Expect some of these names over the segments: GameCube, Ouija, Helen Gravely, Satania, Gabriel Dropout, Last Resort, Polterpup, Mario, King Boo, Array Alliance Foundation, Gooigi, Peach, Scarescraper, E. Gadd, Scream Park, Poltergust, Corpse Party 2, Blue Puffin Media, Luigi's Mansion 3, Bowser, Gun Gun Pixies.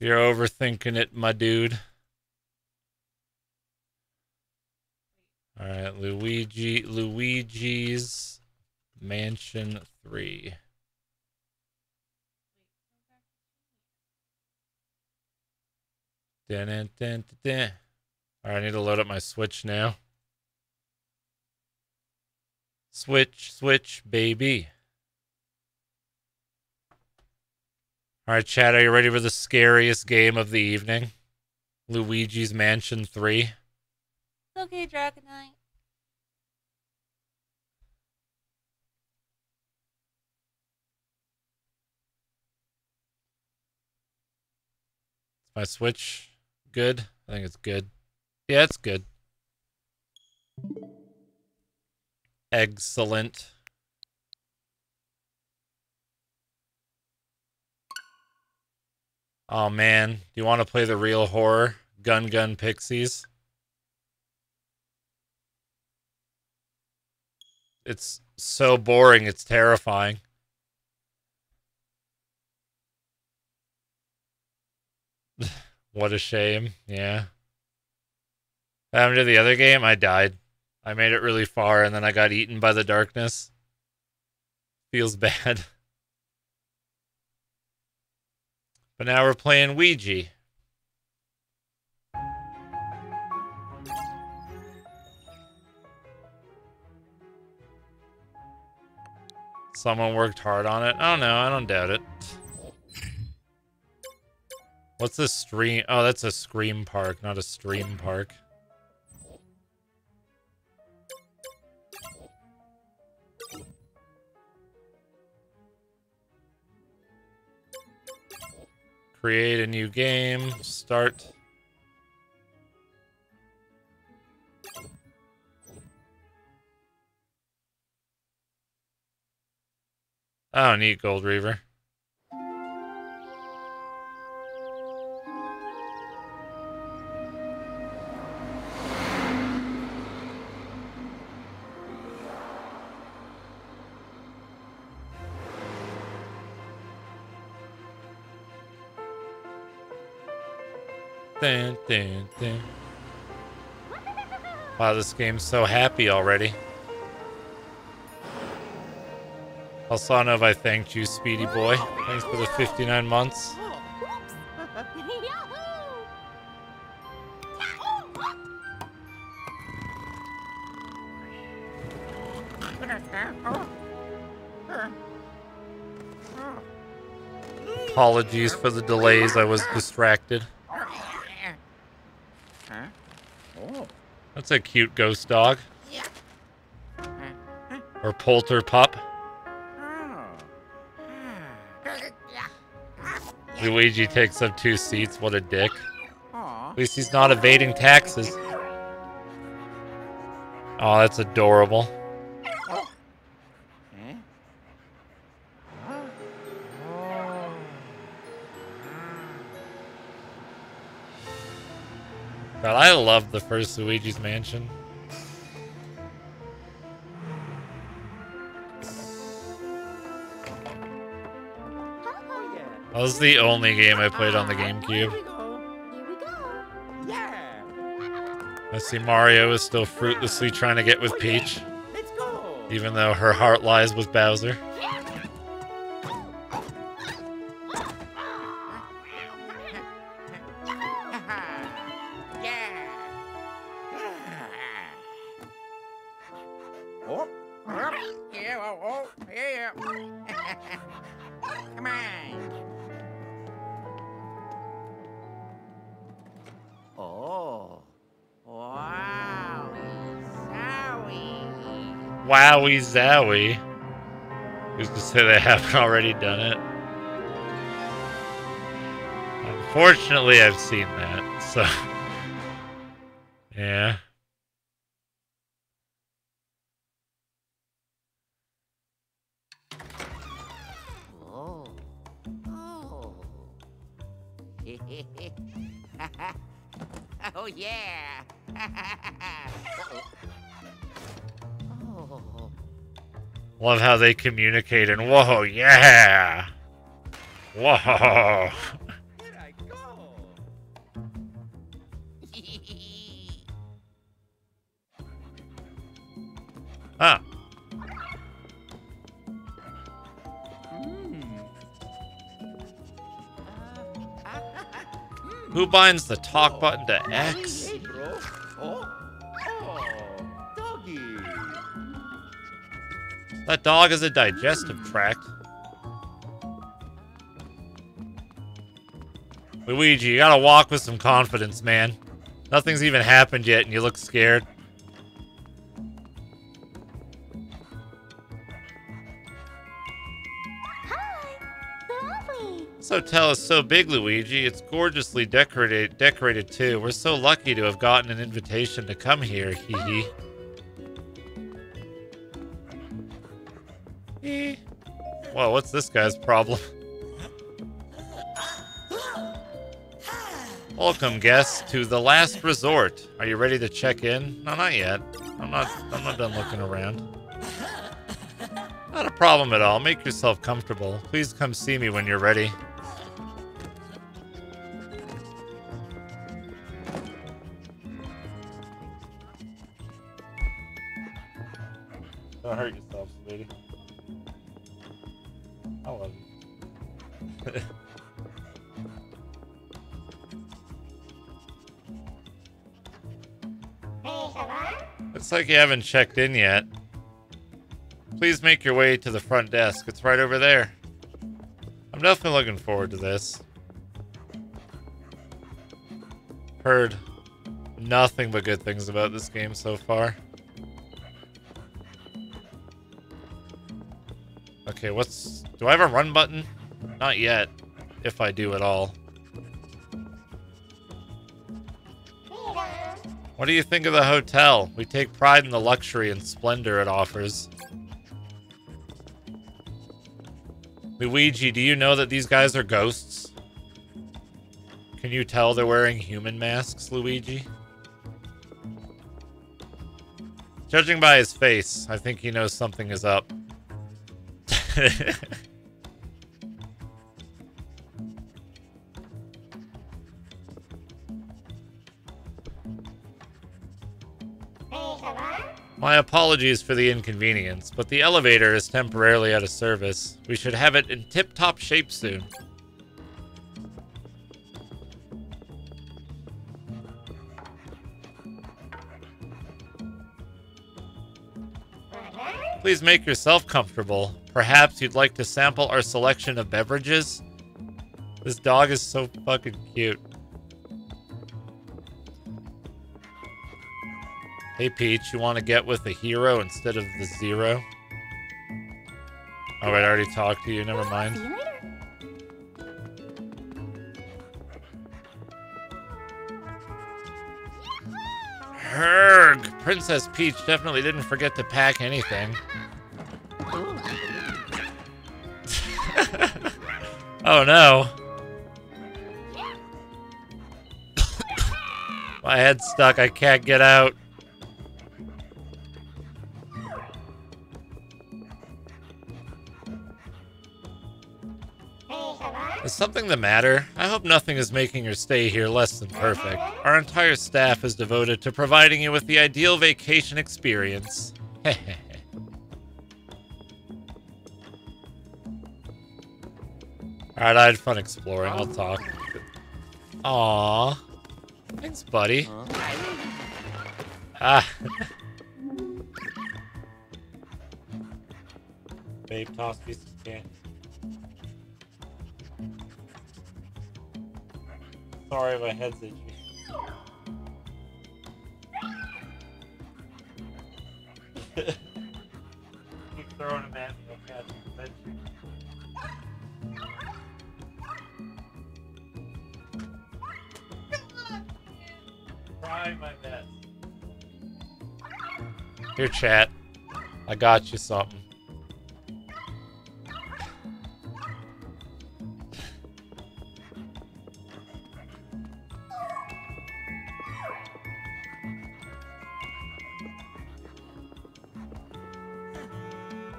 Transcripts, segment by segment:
You're overthinking it, my dude. All right, Luigi's Mansion 3. Dun, dun, dun, dun. All right, I need to load up my Switch now. Switch, switch, baby. All right, chat, are you ready for the scariest game of the evening? Luigi's Mansion 3. Okay, Dragon Knight. Is my Switch good? I think it's good. Yeah, it's good. Excellent. Oh, man. Do you want to play the real horror? Gun Gun Pixies? It's so boring, it's terrifying. What a shame, yeah. What happened to the other game? I died. I made it really far, and then I got eaten by the darkness. Feels bad. But now we're playing Ouija. Someone worked hard on it. Oh no, I don't doubt it. What's this stream? Oh, that's a Scream Park, not a Stream Park. Create a new game. Start. Oh, neat, Gold Reaver. Dun, dun, dun. Wow, this game's so happy already. Also, I don't know if I thanked you, Speedy Boy. Thanks for the 59 months. Apologies for the delays. I was distracted. That's a cute ghost dog. Or Polterpup. Luigi takes up 2 seats. What a dick. At least he's not evading taxes. Oh, that's adorable. God, I love the first Luigi's Mansion. That was the only game I played on the GameCube. I see Mario is still fruitlessly trying to get with Peach, even though her heart lies with Bowser. Wowie zowie. Who's to say they haven't already done it? Unfortunately, I've seen that, so. Yeah. Oh. Oh. Oh, yeah. Love how they communicate and whoa, yeah! Whoa! Ah. Who binds the talk button to X? That dog has a digestive tract. Luigi, you gotta walk with some confidence, man. Nothing's even happened yet and you look scared. This hotel is so big, Luigi. It's gorgeously decorated too. We're so lucky to have gotten an invitation to come here, hee hee. Whoa, what's this guy's problem? Welcome, guests, to the Last Resort. Are you ready to check in? No, not yet. I'm not done looking around. Not a problem at all. Make yourself comfortable. Please come see me when you're ready. Don't hurt yourself, lady. I love you. Looks like you haven't checked in yet. Please make your way to the front desk. It's right over there. I'm definitely looking forward to this. Heard nothing but good things about this game so far. Okay, what's... Do I have a run button? Not yet, if I do at all. What do you think of the hotel? We take pride in the luxury and splendor it offers. Luigi, do you know that these guys are ghosts? Can you tell they're wearing human masks, Luigi? Judging by his face, I think he knows something is up. My apologies for the inconvenience, but the elevator is temporarily out of service. We should have it in tip-top shape soon. Please make yourself comfortable. Perhaps you'd like to sample our selection of beverages? This dog is so fucking cute. Hey, Peach, you want to get with the hero instead of the zero? Oh, wait, I already talked to you. Never mind. Herg! Princess Peach definitely didn't forget to pack anything. Oh, no. My head's stuck. I can't get out. Is something the matter? I hope nothing is making your stay here less than perfect. Our entire staff is devoted to providing you with the ideal vacation experience. Alright, I had fun exploring. I'll talk. Aww. Thanks, buddy. Ah. Babe, toss piece of candy. Sorry, my head's itchy. Keep throwing him at me, I'll catch him. Try my best. Here, chat. I got you something.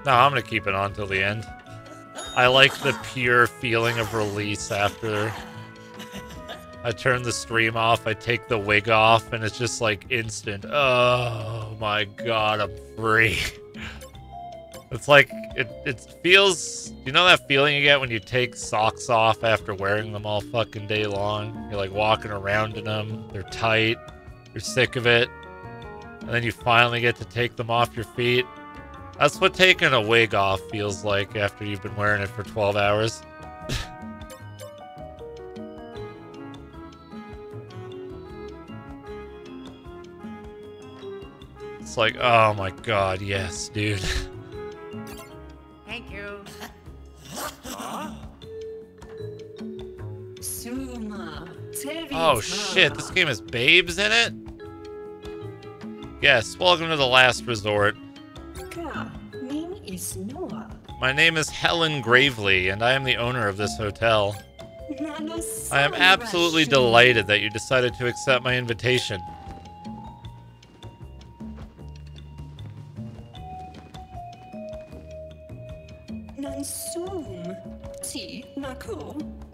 No, I'm gonna keep it on till the end. I like the pure feeling of release after I turn the stream off, I take the wig off, and it's just like instant. Oh my god, I'm free. It's like, it feels, you know that feeling you get when you take socks off after wearing them all fucking day long? You're like walking around in them, they're tight, you're sick of it, and then you finally get to take them off your feet. That's what taking a wig off feels like after you've been wearing it for 12 hours. It's like, oh my god, yes, dude. Thank you. Oh shit, this game has babes in it? Yes, welcome to the Last Resort. Name is Noah. My name is Helen Gravely, and I am the owner of this hotel. I am absolutely delighted that you decided to accept my invitation.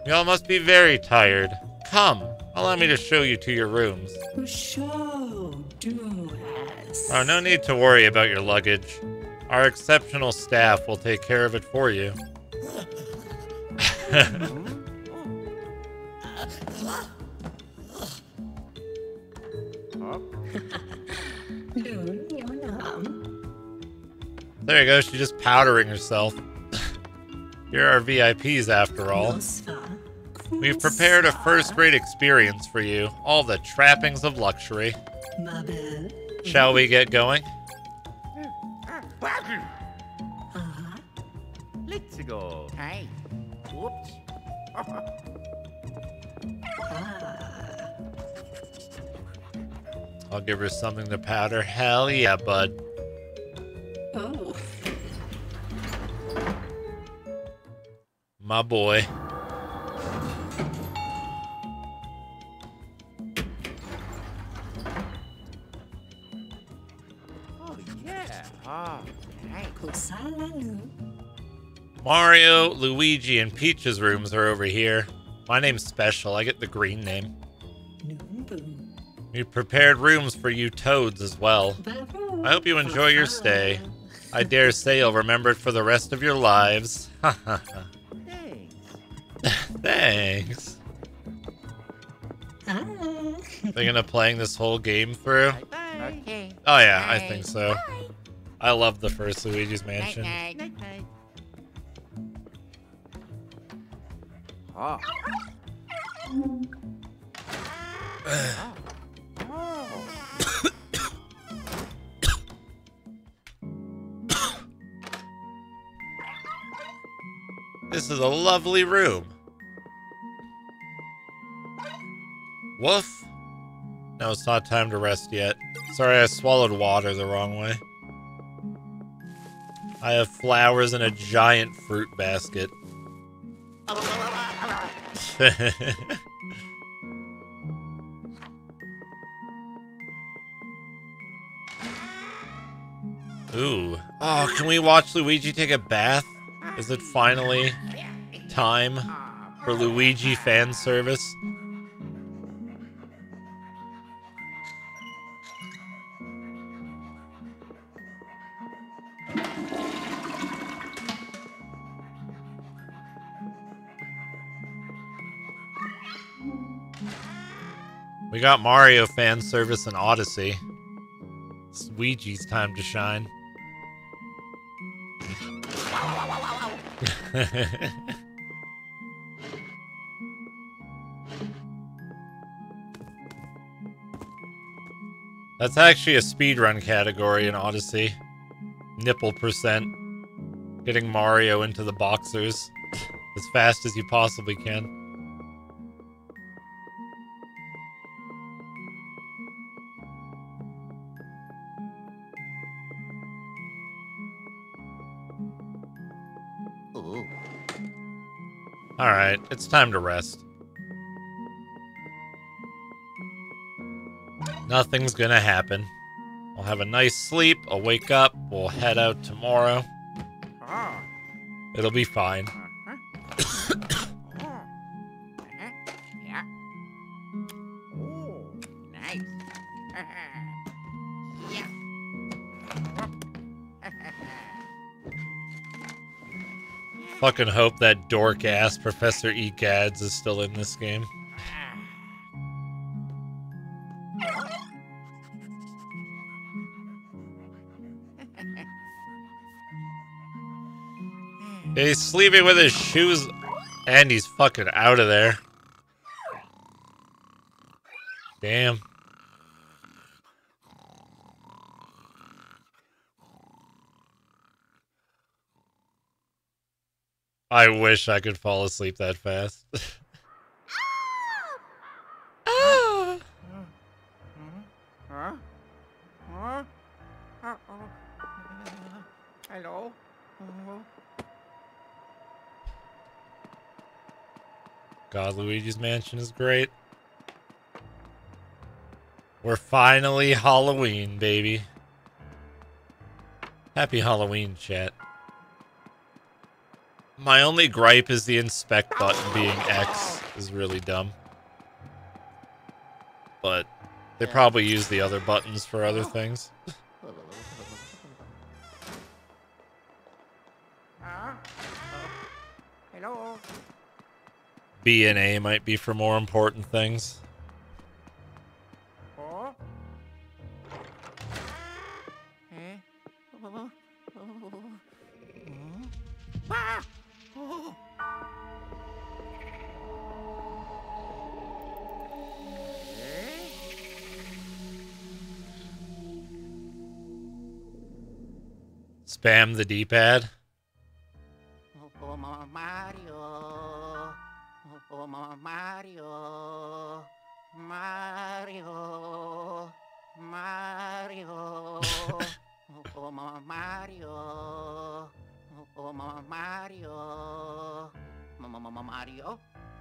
Y'all must be very tired. Come, allow me to show you to your rooms. Oh, no need to worry about your luggage. Our exceptional staff will take care of it for you. There you go, she's just powdering herself. You're our VIPs after all. We've prepared a first-rate experience for you. All the trappings of luxury. Shall we get going? Let's go. Hey. Whoops. I'll give her something to powder. Hell yeah, bud. Oh. My boy. Mario, Luigi, and Peach's rooms are over here. My name's special. I get the green name. We prepared rooms for you toads as well. I hope you enjoy your stay. I dare say you'll remember it for the rest of your lives. Thanks. Thinking of playing this whole game through? Okay. Oh yeah, I think so. Bye. I love the first Luigi's Mansion. Night, night. Night, night. Oh. This is a lovely room. Woof. No, it's not time to rest yet. Sorry, I swallowed water the wrong way. I have flowers in a giant fruit basket. Ooh. Oh, can we watch Luigi take a bath? Is it finally time for Luigi fan service? We got Mario fan service and Odyssey. It's Luigi's time to shine. That's actually a speedrun category in Odyssey. Nipple percent. Getting Mario into the boxers as fast as you possibly can. Alright, it's time to rest. Nothing's gonna happen. I'll have a nice sleep, I'll wake up, we'll head out tomorrow. It'll be fine. fucking hope that dork-ass Professor E. Gadd is still in this game. He's sleeping with his shoes, and he's fucking out of there. Damn. I wish I could fall asleep that fast. Oh. Hello? God, Luigi's Mansion is great. We're finally Halloween, baby. Happy Halloween, chat. My only gripe is the inspect button being X is really dumb. But they probably use the other buttons for other things. Hello. B and A might be for more important things. Spam the D-pad. Oh, Mario. Oh, Mario. Mario. Mario. Oh, Mario. Oh, Mario. Mario.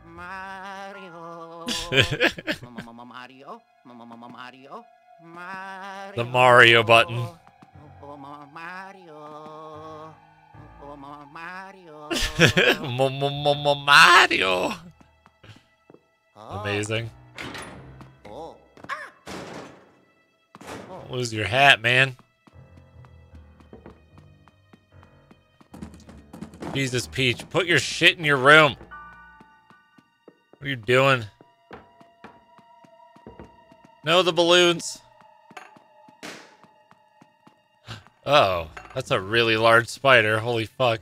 Mario. Mario. Mario. The Mario button. Mario. Mario. Mario. Amazing. Don't lose your hat, man. Jesus, Peach, put your shit in your room. What are you doing? No, the balloons. Oh, that's a really large spider. Holy fuck.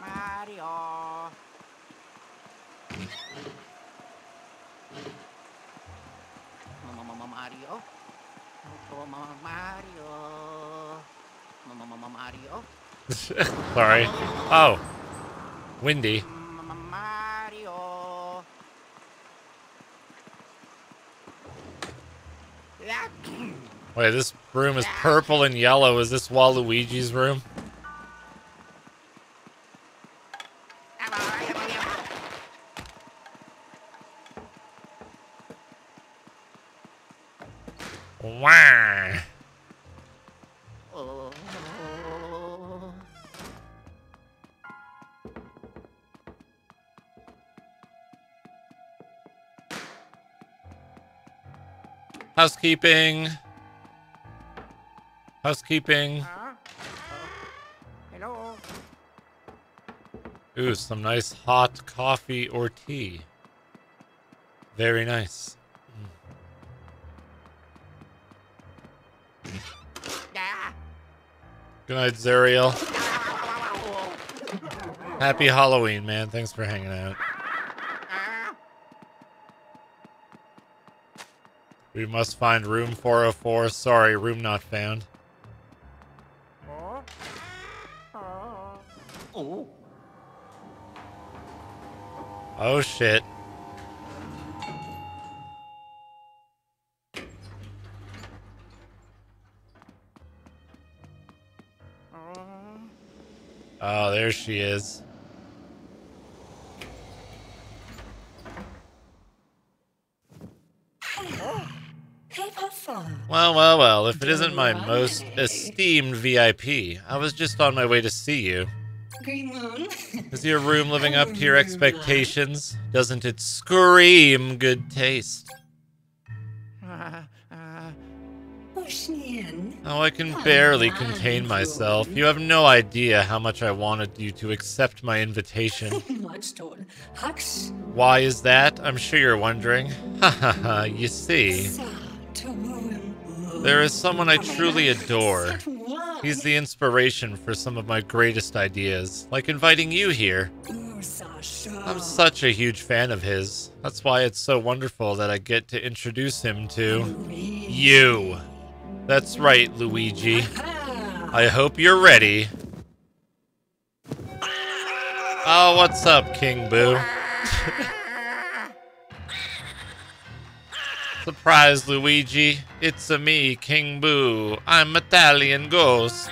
Mario. Mario. Mario. Sorry. Oh. Windy. Wait, this room is purple and yellow. Is this Waluigi's room? Wah. Housekeeping. Housekeeping. Hello. Ooh, some nice hot coffee or tea. Very nice. Good night, Zeriel. Happy Halloween, man. Thanks for hanging out. We must find room 404. Sorry, room not found. Oh shit. Oh, there she is. Well, well, well, if it isn't my most esteemed VIP, I was just on my way to see you. Is your room living up to your expectations? Doesn't it scream good taste? Oh, I can barely contain myself. You have no idea how much I wanted you to accept my invitation. Why is that? I'm sure you're wondering. Ha ha ha, you see. There is someone I truly adore. He's the inspiration for some of my greatest ideas, like inviting you here. I'm such a huge fan of his. That's why it's so wonderful that I get to introduce him to... you! That's right, Luigi. I hope you're ready. Oh, what's up, King Boo? Surprise, Luigi. It's-a me, King Boo. I'm Italian Ghost.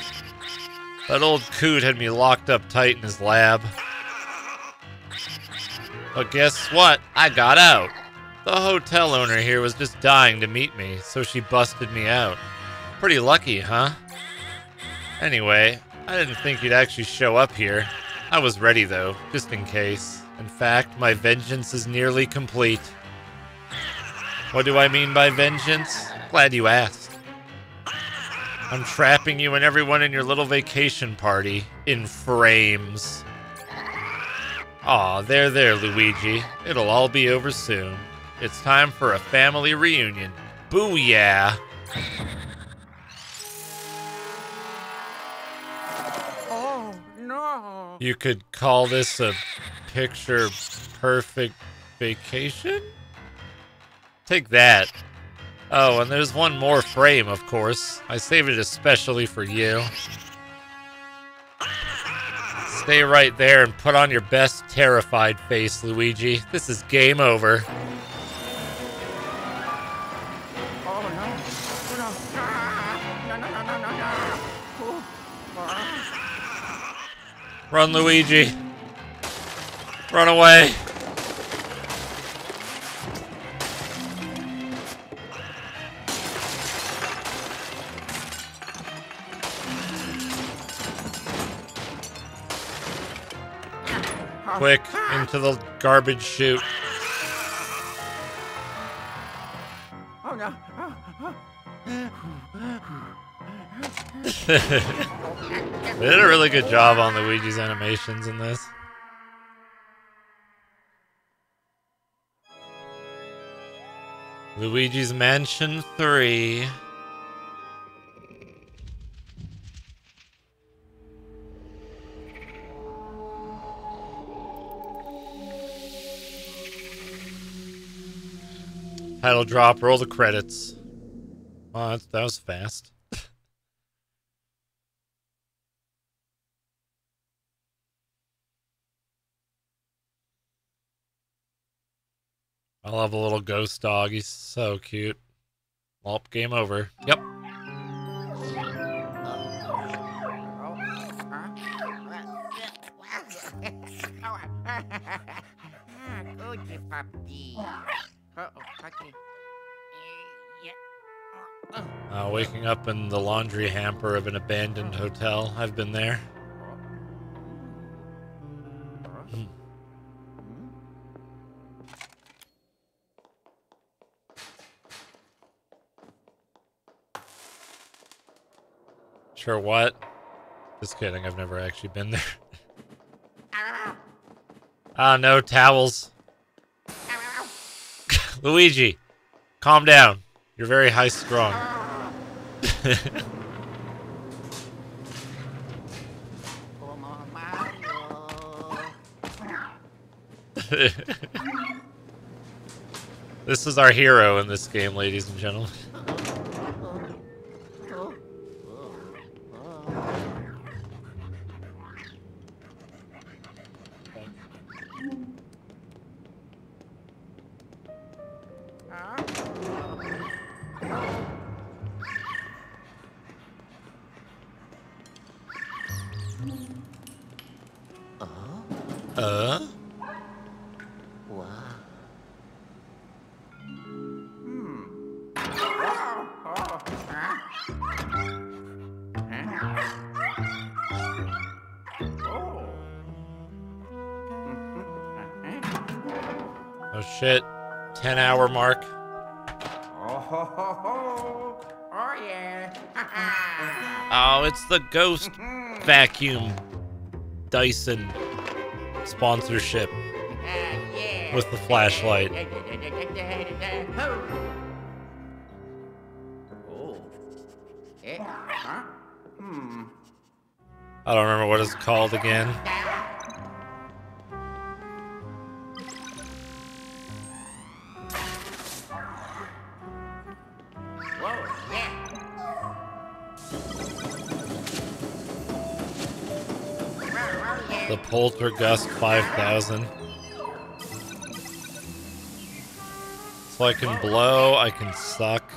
That old coot had me locked up tight in his lab. But guess what? I got out. The hotel owner here was just dying to meet me, so she busted me out. Pretty lucky, huh? Anyway, I didn't think you'd actually show up here. I was ready, though, just in case. In fact, my vengeance is nearly complete. What do I mean by vengeance? Glad you asked. I'm trapping you and everyone in your little vacation party in frames. Aw, there, there, Luigi. It'll all be over soon. It's time for a family reunion. Booyah! Oh, no. You could call this a picture-perfect vacation? Take that. Oh, and there's one more frame, of course. I saved it especially for you. Stay right there and put on your best terrified face, Luigi. This is game over. Run, Luigi. Run away. Quick, into the garbage chute. Oh, no. They did a really good job on Luigi's animations in this. Luigi's Mansion 3. Title drop, roll the credits. Wow, that was fast. I love a little ghost dog. He's so cute. Welp, game over. Yep. Waking up in the laundry hamper of an abandoned hotel. I've been there. Sure what? Just kidding, I've never actually been there. Ah, no towels. Luigi, calm down. You're very high-strung. This is our hero in this game, ladies and gentlemen. Oh shit, 10-hour mark. Oh, ho, ho, ho. you. Oh, it's the Ghost Vacuum Dyson sponsorship with the flashlight. I don't remember what it's called again. The Poltergust 5000. So I can blow, I can suck.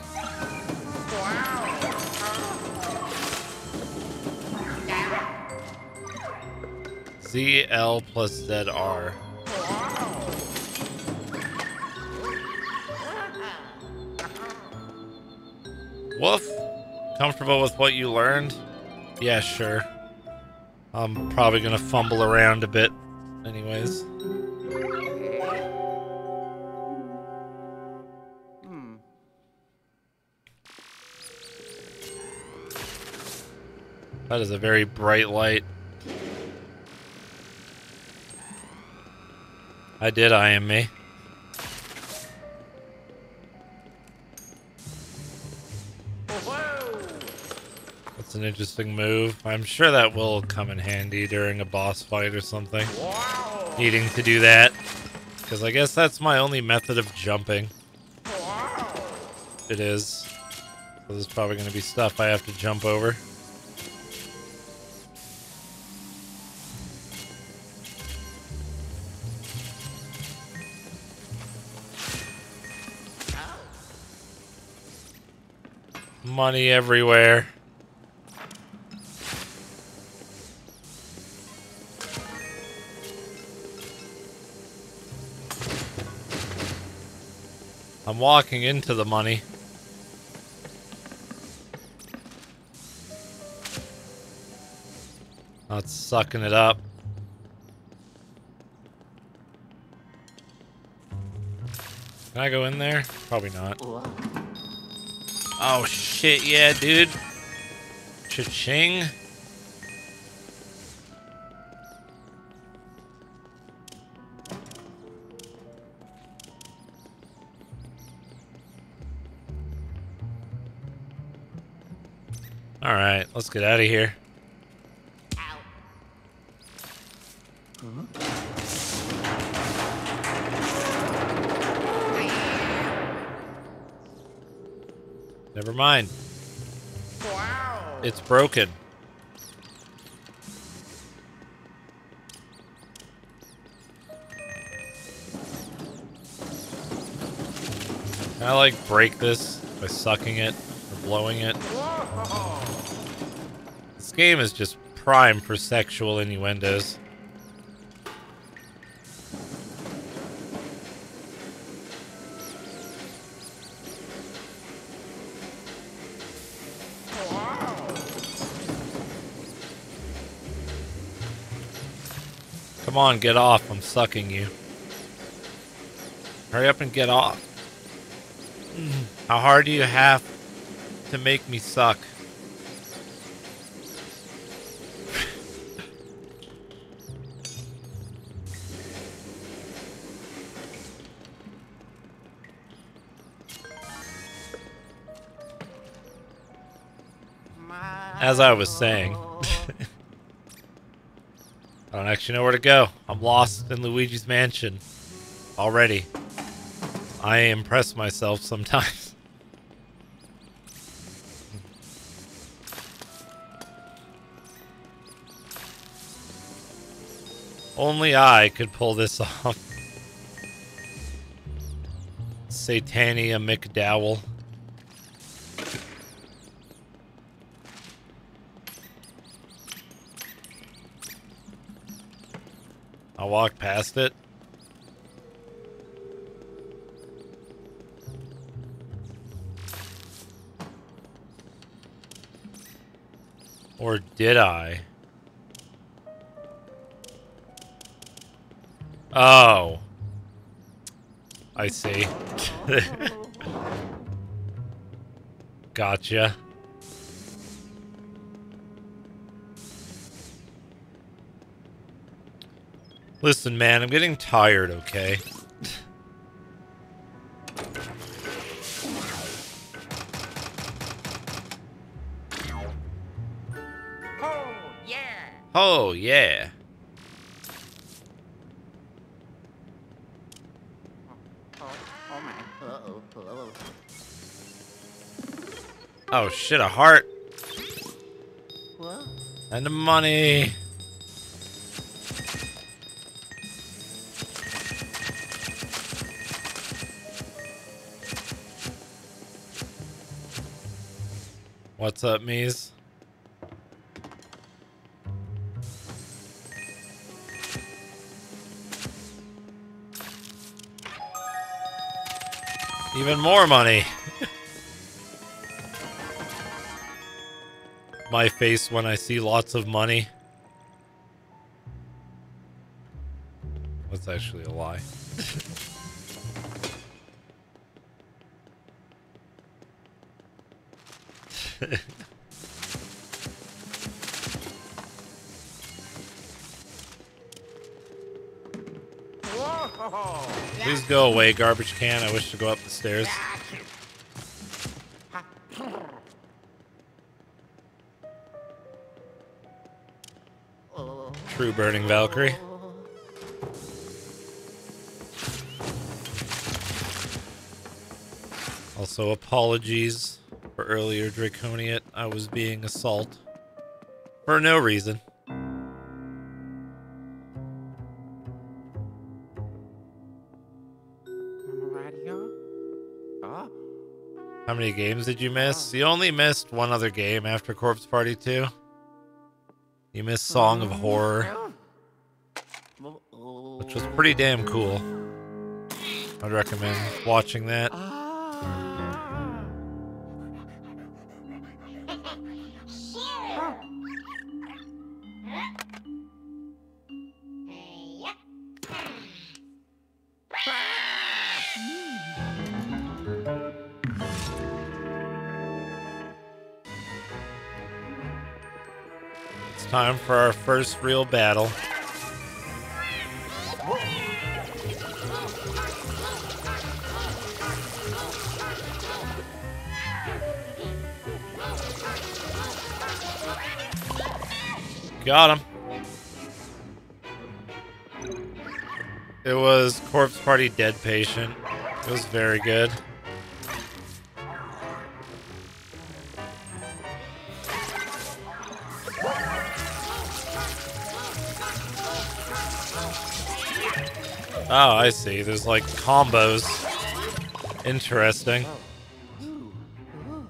ZL plus ZR. Woof. Comfortable with what you learned? Yeah, sure. I'm probably gonna fumble around a bit anyways. That is a very bright light. I did I am me. Whoa. That's an interesting move. I'm sure that will come in handy during a boss fight or something. Whoa. Needing to do that. Because I guess that's my only method of jumping. Whoa. It is. So there's probably going to be stuff I have to jump over. Money everywhere. I'm walking into the money. Not sucking it up. Can I go in there? Probably not. Oh shit, yeah, dude. Cha-ching. Alright, let's get out of here. Never mind. Wow. It's broken. Can I like break this by sucking it or blowing it? Whoa. This game is just prime for sexual innuendos. Come on, get off. I'm sucking you. Hurry up and get off. How hard do you have to make me suck? As I was saying... I don't actually know where to go. I'm lost in Luigi's Mansion already. I impress myself sometimes. Only I could pull this off. Satania McDowell. I'll walk past it. Or did I? Oh. I see. Gotcha. Listen, man, I'm getting tired, okay? Oh, yeah. Oh, yeah. Oh shit, a heart. What? And the money. What's up, Mies? Even more money. My face when I see lots of money. That's actually a lie. Please go away, garbage can. I wish to go up the stairs. True burning Valkyrie. Also, apologies for earlier, Draconiate. I was being assault for no reason. How many games did you miss? You only missed one other game after Corpse Party 2. You missed Song of Horror, which was pretty damn cool. I'd recommend watching that. Time for our first real battle. Got him. It was Corpse Party Dead Patient. It was very good. Oh, I see. There's like combos. Interesting. Well,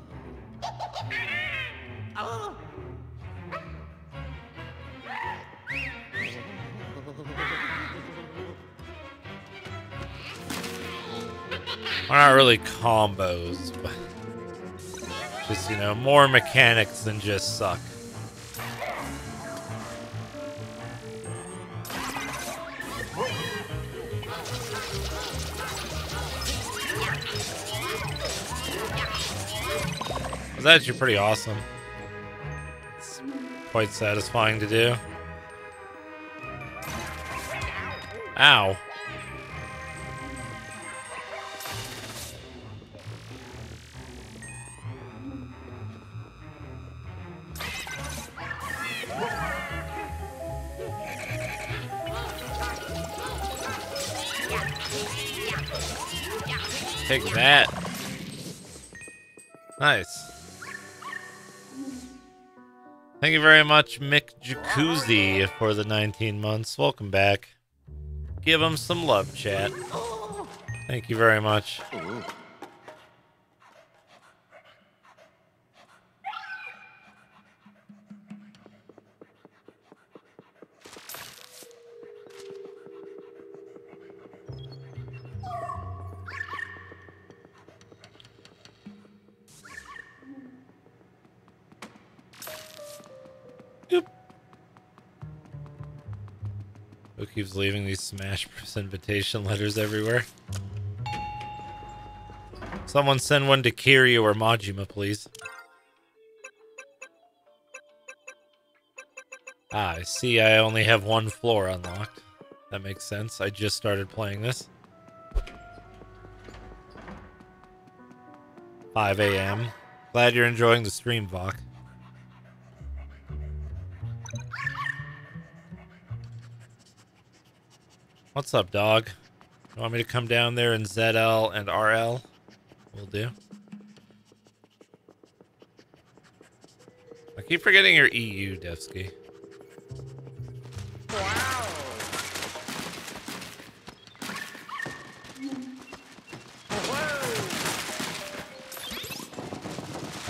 not really combos, but just, you know, more mechanics than just suck. It's actually pretty awesome. It's quite satisfying to do. Ow. Take that. Nice. Thank you very much, Mick Jacuzzi, for the 19 months. Welcome back. Give him some love, chat. Thank you very much. Keeps leaving these Smash invitation letters everywhere. Someone send one to Kiryu or Majima, please. Ah, I see I only have one floor unlocked. That makes sense. I just started playing this. 5 a.m. Glad you're enjoying the stream, Vok. What's up, dog? You want me to come down there in ZL and RL? Will do. I keep forgetting your EU, Devsky. Wow.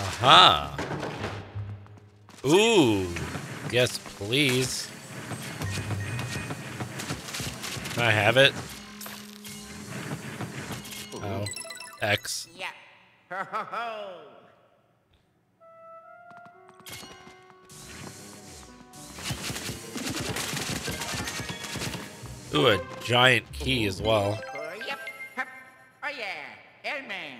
Aha. Ooh. Yes, please. Can I have it? Oh. X. Yeah. Ho ho ho. Ooh, a giant key as well. Yep. Oh yeah, Airman.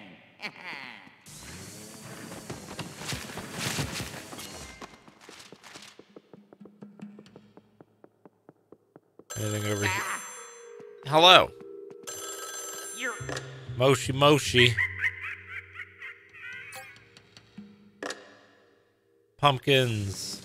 Anything over here? Hello. You're... Moshi Moshi. Pumpkins.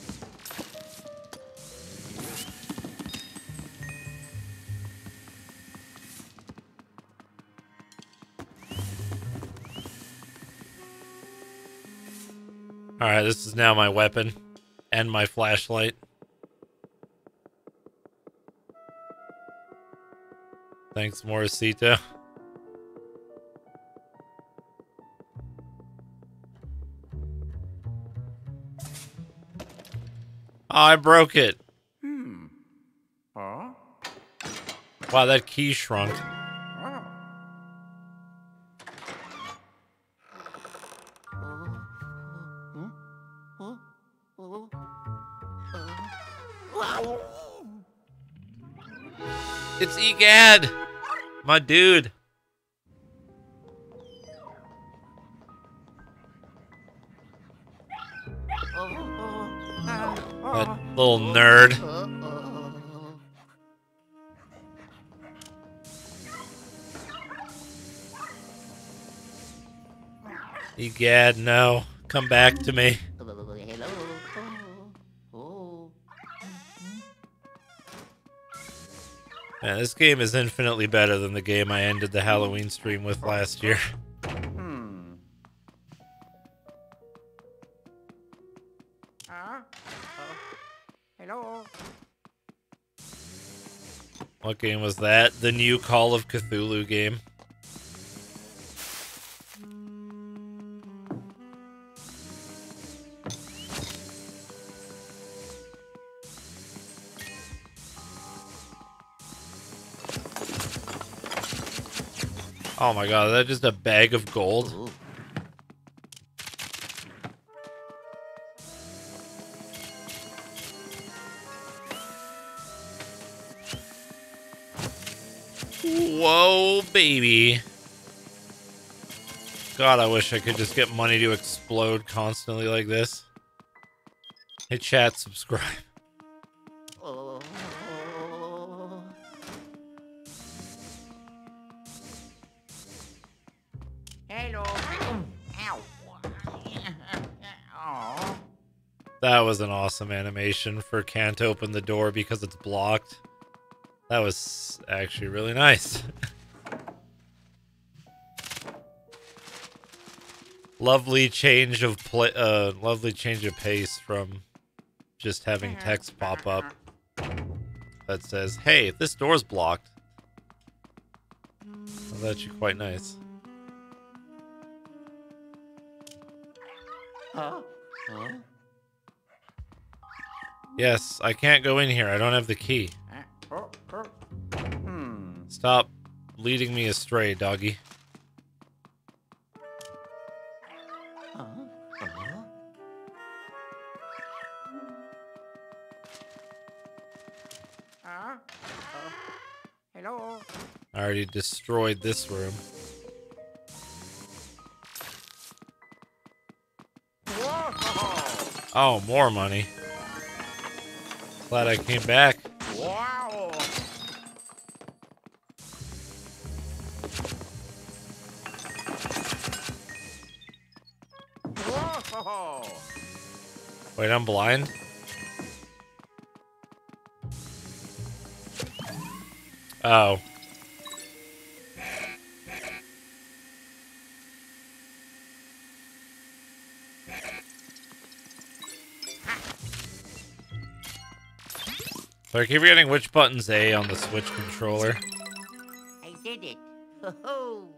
All right, this is now my weapon and my flashlight. Thanks, Morosito. Oh, I broke it. Hmm. Huh? Wow, that key shrunk. Oh. It's E. Gadd. My dude. That little nerd. E. Gadd, no. Come back to me. Man, this game is infinitely better than the game I ended the Halloween stream with last year. Hmm. Hello. What game was that? The new Call of Cthulhu game. Oh my god, is that just a bag of gold? Ooh. Whoa, baby. God, I wish I could just get money to explode constantly like this. Hey, chat, subscribe. That was an awesome animation for can't open the door because it's blocked. That was actually really nice. Lovely change of play, lovely change of pace from just having text pop up that says, "Hey, this door's blocked." That's actually quite nice. Huh? Huh? Yes, I can't go in here. I don't have the key. Stop leading me astray, doggy. Hello. I already destroyed this room. Oh, more money. Glad I came back. Wow. Wait, I'm blind? Oh. So I keep forgetting which button's A on the Switch controller. I did it. Ho ho.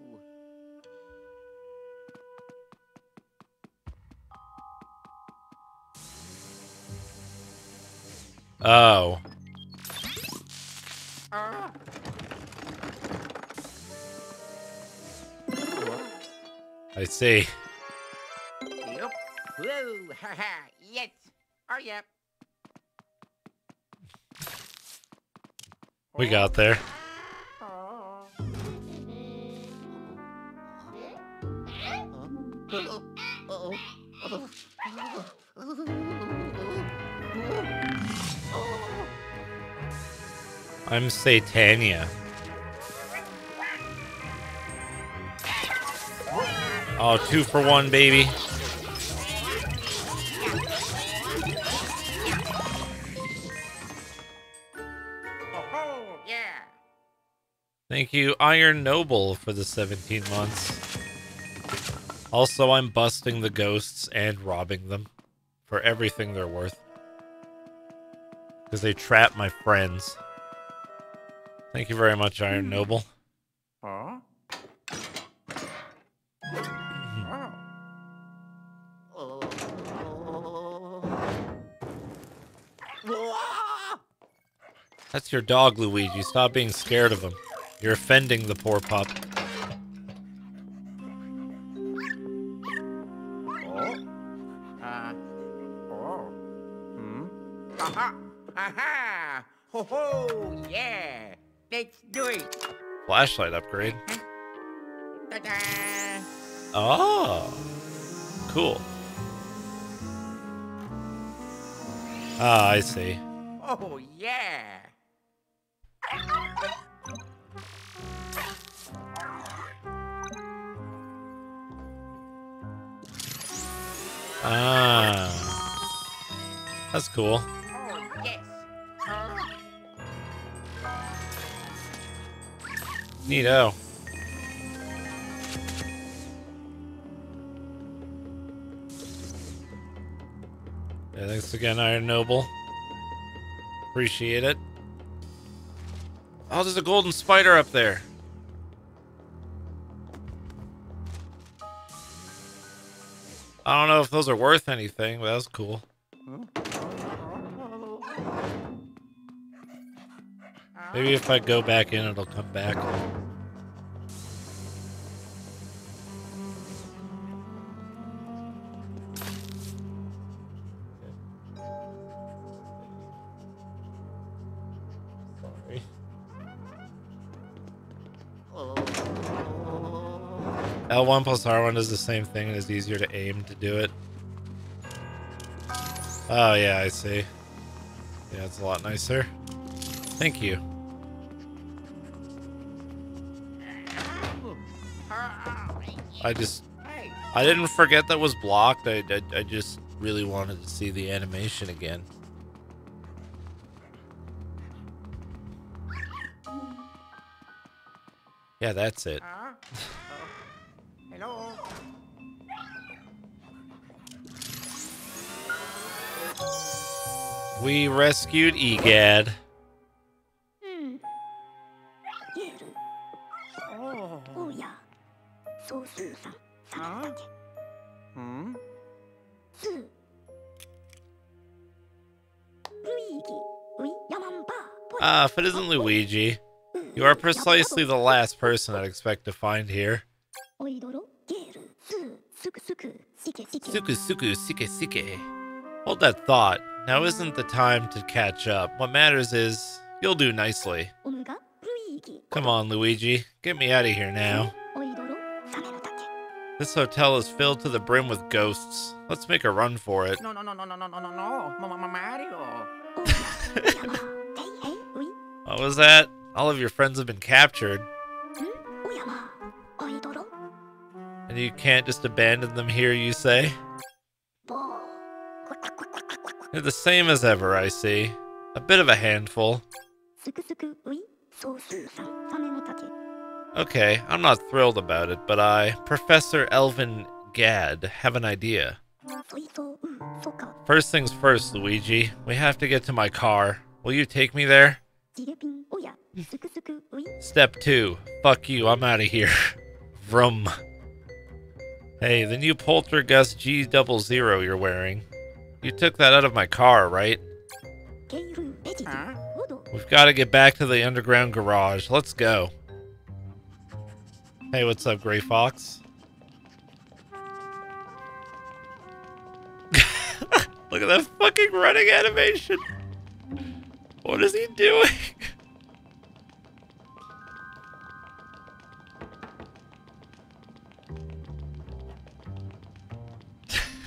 Oh. I see. Yep. Whoa, haha, yes. Are ya? We got there. I'm Satania. Oh, 2 for 1, baby. Thank you, Iron Noble, for the 17 months. Also, I'm busting the ghosts and robbing them for everything they're worth. Because they trap my friends. Thank you very much, Iron Noble. Huh? That's your dog, Luigi. Stop being scared of him. You're offending the poor pup. Aha! Aha! Ho ho! Yeah! Let's do it! Flashlight upgrade. Ta-da! Oh! Cool. Ah, I see. Oh, yeah! Ah, that's cool. Oh, yes. Neato. Yeah, thanks again, Iron Noble. Appreciate it. Oh, there's a golden spider up there. I don't know if those are worth anything, but that was cool. Maybe if I go back in, it'll come back. L1 plus R1 does the same thing and it's easier to aim to do it. Oh, yeah, I see. Yeah, it's a lot nicer. Thank you. I didn't forget that was blocked. I just really wanted to see the animation again. Yeah, that's it. We rescued E. Gadd. If it isn't Luigi, you are precisely the last person I'd expect to find here. Hold that thought. Now isn't the time to catch up. What matters is, you'll do nicely. Come on, Luigi. Get me out of here now. This hotel is filled to the brim with ghosts. Let's make a run for it. Mario. What was that? All of your friends have been captured. And you can't just abandon them here, you say? They're the same as ever, I see. A bit of a handful. Okay, I'm not thrilled about it, but I, Professor Elvin Gadd, have an idea. First things first, Luigi. We have to get to my car. Will you take me there? Step 2. Fuck you, I'm out of here. Vroom. Hey, the new Poltergust G00 you're wearing. You took that out of my car, right? We've got to get back to the underground garage. Let's go. Hey, what's up, Gray Fox? Look at that fucking running animation. What is he doing?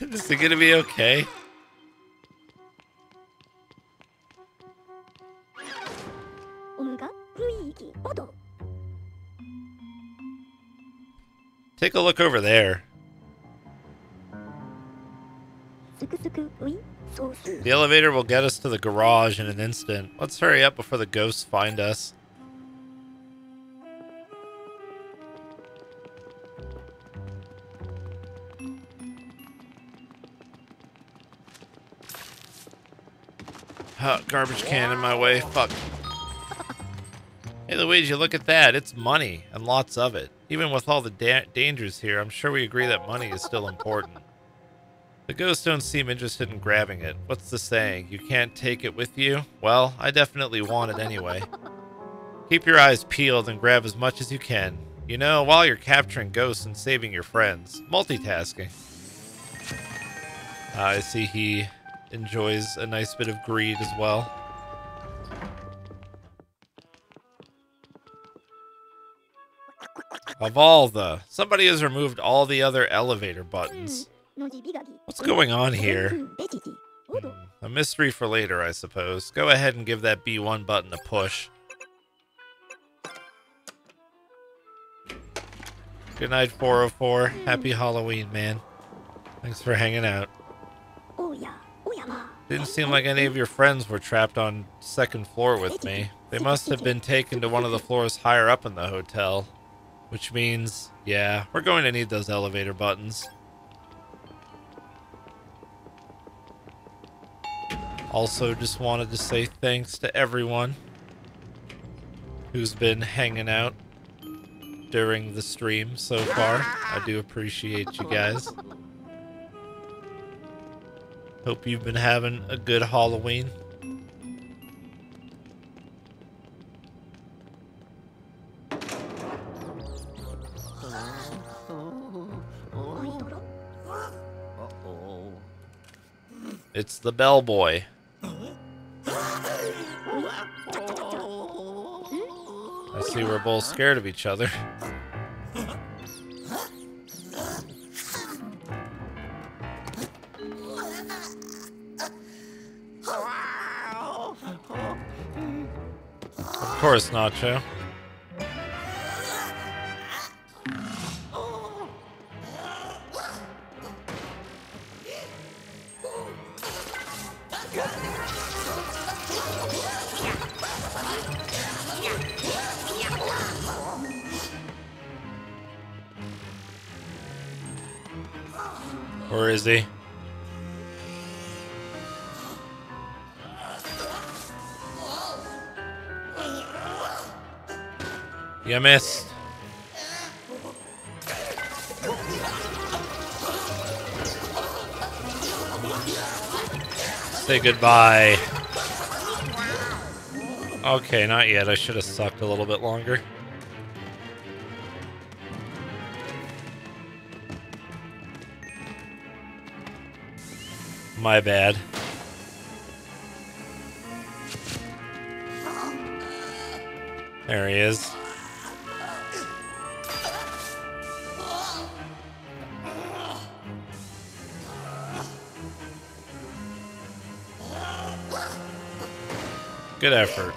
Is it gonna be okay? Take a look over there. The elevator will get us to the garage in an instant. Let's hurry up before the ghosts find us. Garbage can in my way. Fuck. Hey, Luigi, look at that. It's money, and lots of it. Even with all the dangers here, I'm sure we agree that money is still important. The ghosts don't seem interested in grabbing it. What's the saying? You can't take it with you? Well, I definitely want it anyway. Keep your eyes peeled and grab as much as you can. You know, while you're capturing ghosts and saving your friends. Multitasking. I see he enjoys a nice bit of greed as well. Of all the... Somebody has removed all the other elevator buttons. What's going on here? A mystery for later, I suppose. Go ahead and give that B1 button a push. Good night, 404. Happy Halloween, man. Thanks for hanging out. Didn't seem like any of your friends were trapped on second floor with me. They must have been taken to one of the floors higher up in the hotel. Which means, yeah, we're going to need those elevator buttons. Also, just wanted to say thanks to everyone who's been hanging out during the stream so far. I do appreciate you guys. Hope you've been having a good Halloween. It's the bellboy. I see we're both scared of each other. Of course, Nacho. Or is he? You missed. Say goodbye. Okay, not yet. I should have sucked a little bit longer. My bad. There he is. Good effort.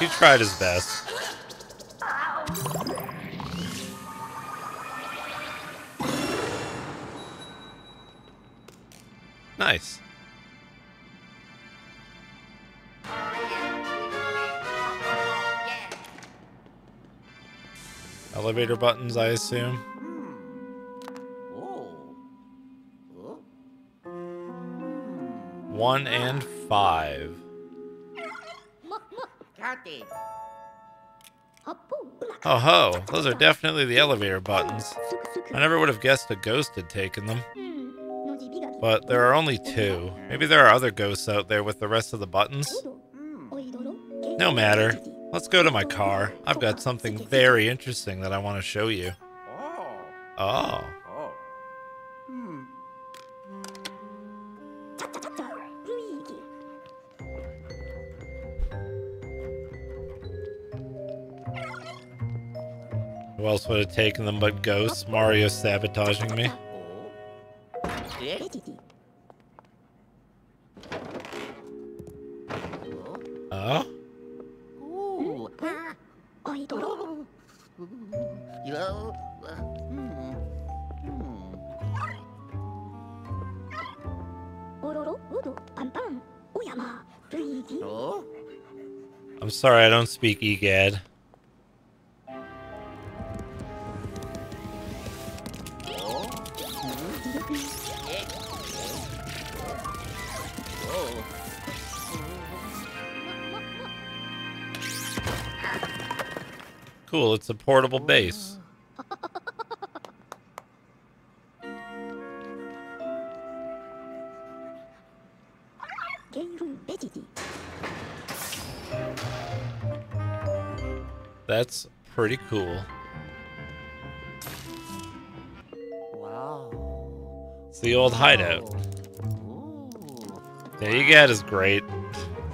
He tried his best. elevator buttons, I assume. Oh. 1 and 5. Oh ho, those are definitely the elevator buttons. I never would have guessed a ghost had taken them. But there are only 2. Maybe there are other ghosts out there with the rest of the buttons. No matter. Let's go to my car. I've got something very interesting that I want to show you. Oh. Who else would have taken them but ghosts? Mario sabotaging me. Oh? I'm sorry, I don't speak E. Gadd. Cool, it's a portable base. That's pretty cool. Wow. It's the old hideout. Yeah, E. Gadd is great.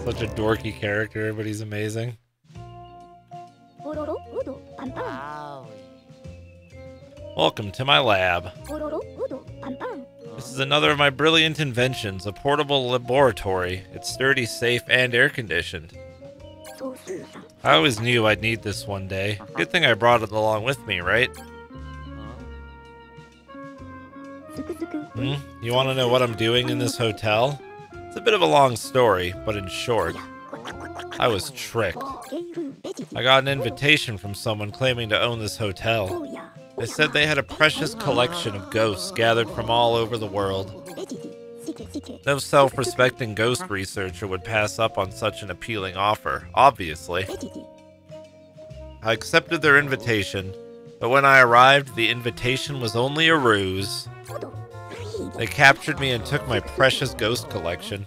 Such a dorky character, but he's amazing. Welcome to my lab. This is another of my brilliant inventions, a portable laboratory. It's sturdy, safe, and air-conditioned. I always knew I'd need this one day. Good thing I brought it along with me, right? You want to know what I'm doing in this hotel? It's a bit of a long story, but in short, I was tricked. I got an invitation from someone claiming to own this hotel. They said they had a precious collection of ghosts gathered from all over the world. No self-respecting ghost researcher would pass up on such an appealing offer, obviously. I accepted their invitation, but when I arrived, the invitation was only a ruse. They captured me and took my precious ghost collection.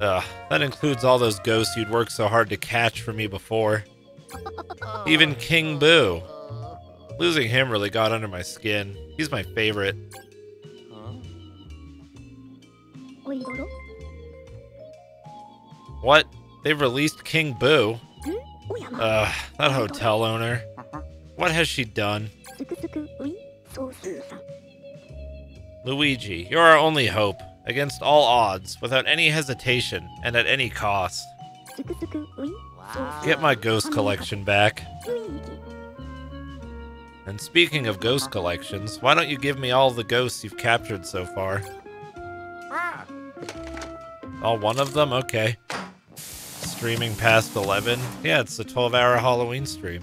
Ugh, that includes all those ghosts you'd worked so hard to catch for me before. Even King Boo. Losing him really got under my skin. He's my favorite. What? They've released King Boo? Ugh, that hotel owner. What has she done? Luigi, you're our only hope. Against all odds, without any hesitation, and at any cost. Wow. Get my ghost collection back. And speaking of ghost collections, why don't you give me all the ghosts you've captured so far? All one of them? Okay. Streaming past 11? Yeah, it's the 12-hour Halloween stream.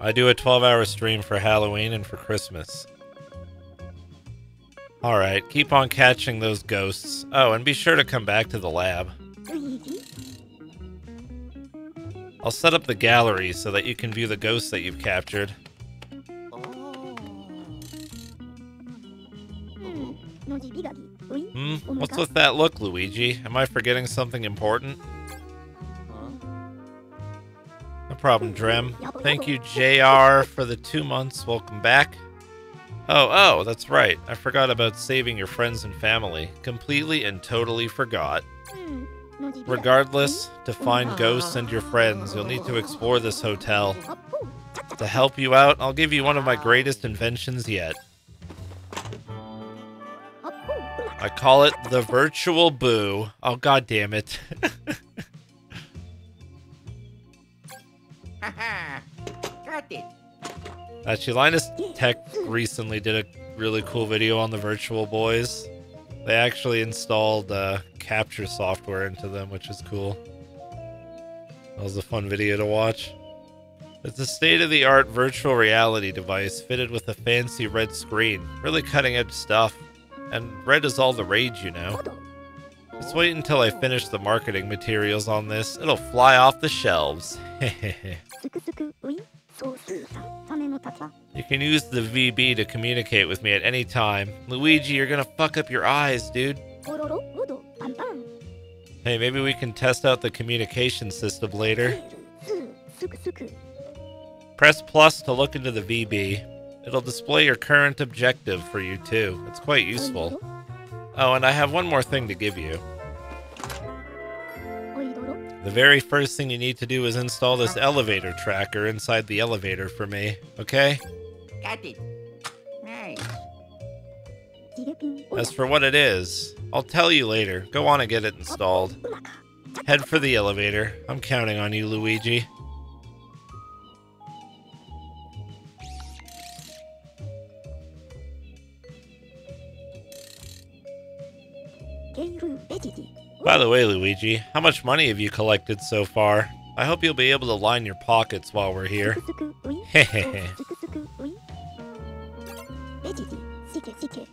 I do a 12-hour stream for Halloween and for Christmas. Alright, keep on catching those ghosts. Oh, and be sure to come back to the lab. I'll set up the gallery so that you can view the ghosts that you've captured. What's with that look, Luigi? Am I forgetting something important? No problem, Drem. Thank you, JR, for the 2 months. Welcome back. Oh, that's right. I forgot about saving your friends and family. Completely and totally forgot. Regardless, to find ghosts and your friends, you'll need to explore this hotel. To help you out, I'll give you one of my greatest inventions yet. I call it the virtual Boo. Oh, god damn it. Actually, Linus Tech recently did a really cool video on the Virtual Boys. They actually installed capture software into them, which is cool. That was a fun video to watch. It's a state-of-the-art virtual reality device fitted with a fancy red screen. Really cutting-edge stuff. And red is all the rage, you know. Just wait until I finish the marketing materials on this. It'll fly off the shelves. You can use the VB to communicate with me at any time. Luigi, you're gonna fuck up your eyes, dude. Hey, maybe we can test out the communication system later. Press plus to look into the VB. It'll display your current objective for you too. It's quite useful. Oh, and I have one more thing to give you. The very first thing you need to do is install this elevator tracker inside the elevator for me, okay? Got it. Nice. As for what it is, I'll tell you later. Go on and get it installed. Head for the elevator. I'm counting on you, Luigi. By the way, Luigi, how much money have you collected so far? I hope you'll be able to line your pockets while we're here.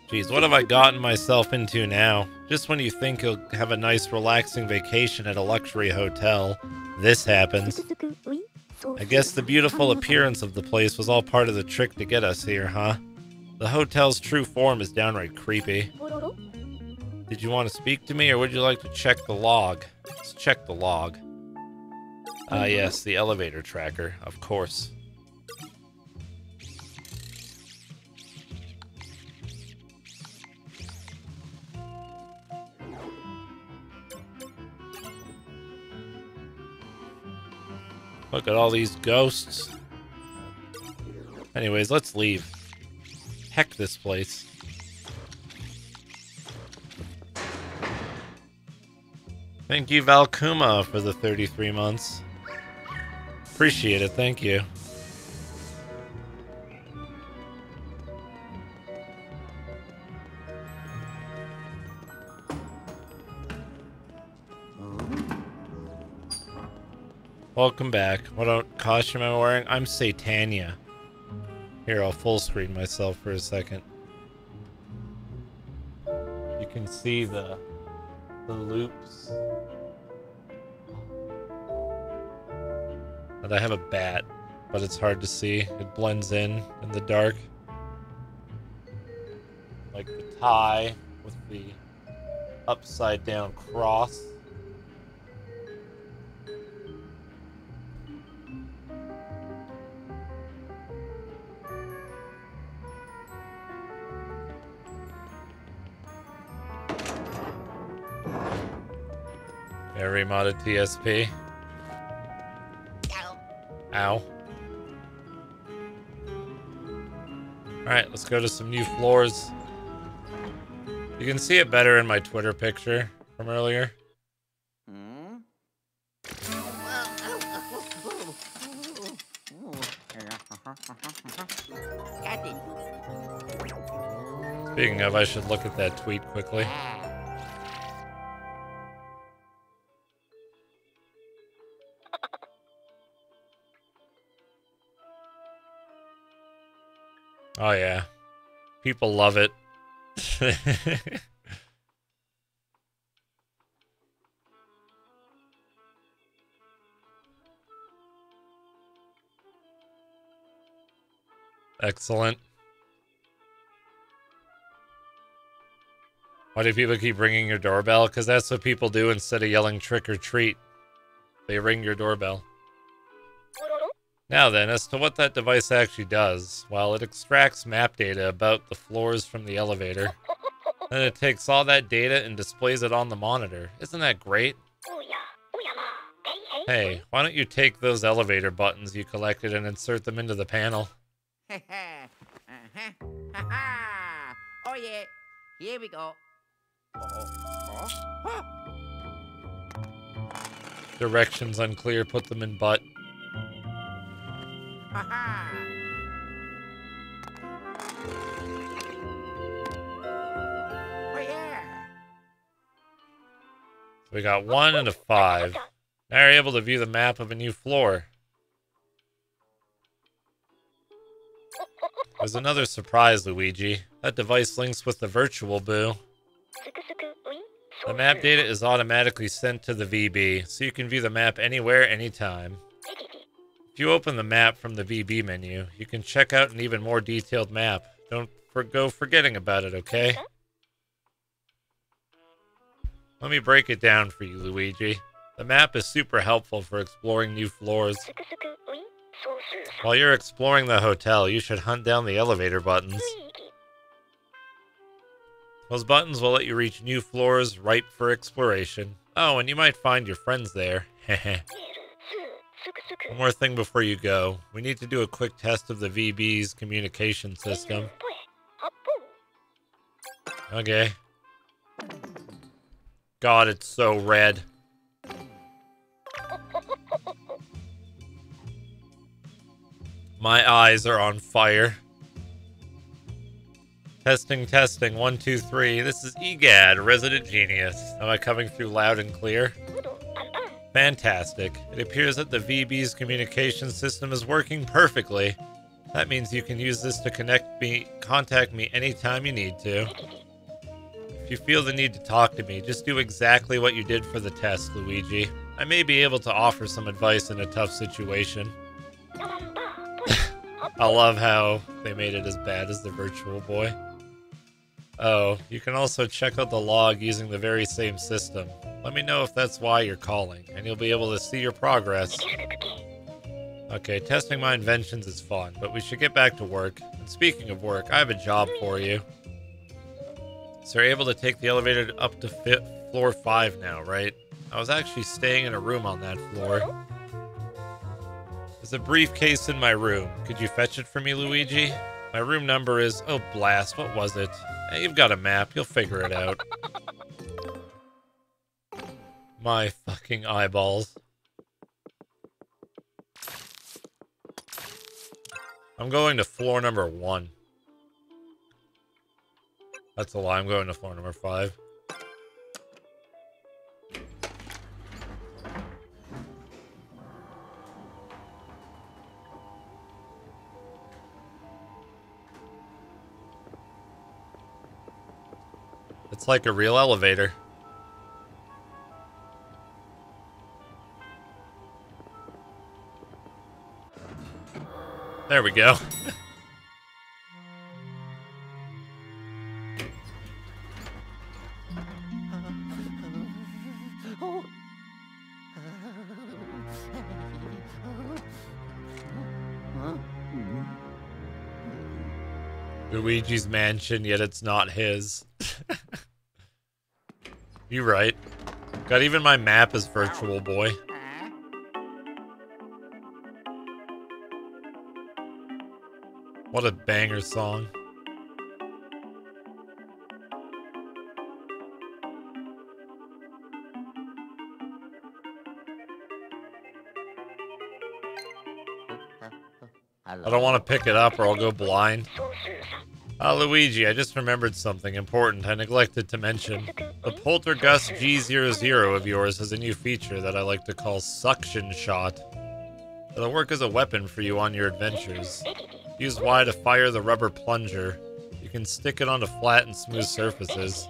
Jeez, what have I gotten myself into now? Just when you think you'll have a nice relaxing vacation at a luxury hotel, this happens. I guess the beautiful appearance of the place was all part of the trick to get us here, huh? The hotel's true form is downright creepy. Did you want to speak to me, or would you like to check the log? Let's check the log. Ah, yes, the elevator tracker, of course. Look at all these ghosts. Anyways, let's leave. Heck this place. Thank you, Valkuma, for the 33 months. Appreciate it, thank you. Welcome back. What costume am I wearing? I'm Satania. Here, I'll full screen myself for a second. You can see the loops. And I have a bat, but it's hard to see. It blends in the dark. Like the tie with the upside down cross. Modded TSP. Ow. Ow. Alright, let's go to some new floors. You can see it better in my Twitter picture from earlier. Speaking of, I should look at that tweet quickly. Oh yeah, people love it. Excellent. Why do people keep ringing your doorbell? Because that's what people do instead of yelling trick or treat. They ring your doorbell. Now then, as to what that device actually does, well, it extracts map data about the floors from the elevator. Then it takes all that data and displays it on the monitor. Isn't that great? Hey, why don't you take those elevator buttons you collected and insert them into the panel? Oh yeah, here we go. Directions unclear, put them in butt. We got 1 and a 5. Now you're able to view the map of a new floor. There's another surprise, Luigi. That device links with the virtual Boo. The map data is automatically sent to the VB, so you can view the map anywhere, anytime. If you open the map from the VB menu, you can check out an even more detailed map. Don't go forgetting about it, okay? Let me break it down for you, Luigi. The map is super helpful for exploring new floors. While you're exploring the hotel, you should hunt down the elevator buttons. Those buttons will let you reach new floors ripe for exploration. Oh, and you might find your friends there. One more thing before you go. We need to do a quick test of the VB's communication system. Okay. God, it's so red. My eyes are on fire. Testing, testing, 1, 2, 3. This is E. Gadd, resident genius. Am I coming through loud and clear? Fantastic. It appears that the VB's communication system is working perfectly. That means you can use this to contact me anytime you need to. If you feel the need to talk to me, just do exactly what you did for the test, Luigi. I may be able to offer some advice in a tough situation. I love how they made it as bad as the virtual boy. Oh, you can also check out the log using the very same system. Let me know if that's why you're calling, and you'll be able to see your progress. Okay, testing my inventions is fun, but we should get back to work. And speaking of work, I have a job for you. So you're able to take the elevator up to floor 5 now, right? I was actually staying in a room on that floor. There's a briefcase in my room. Could you fetch it for me, Luigi? My room number is... oh, blast. What was it? Hey, you've got a map. You'll figure it out. My fucking eyeballs. I'm going to floor number 1. That's a lie. I'm going to floor number 5. It's like a real elevator. There we go. Luigi's Mansion, yet it's not his. You're right. God, even my map is virtual, boy. What a banger song. I don't want to pick it up or I'll go blind. Ah, Luigi, I just remembered something important I neglected to mention. The Poltergust G00 of yours has a new feature that I like to call Suction Shot. It'll work as a weapon for you on your adventures. Use Y to fire the rubber plunger. You can stick it onto flat and smooth surfaces.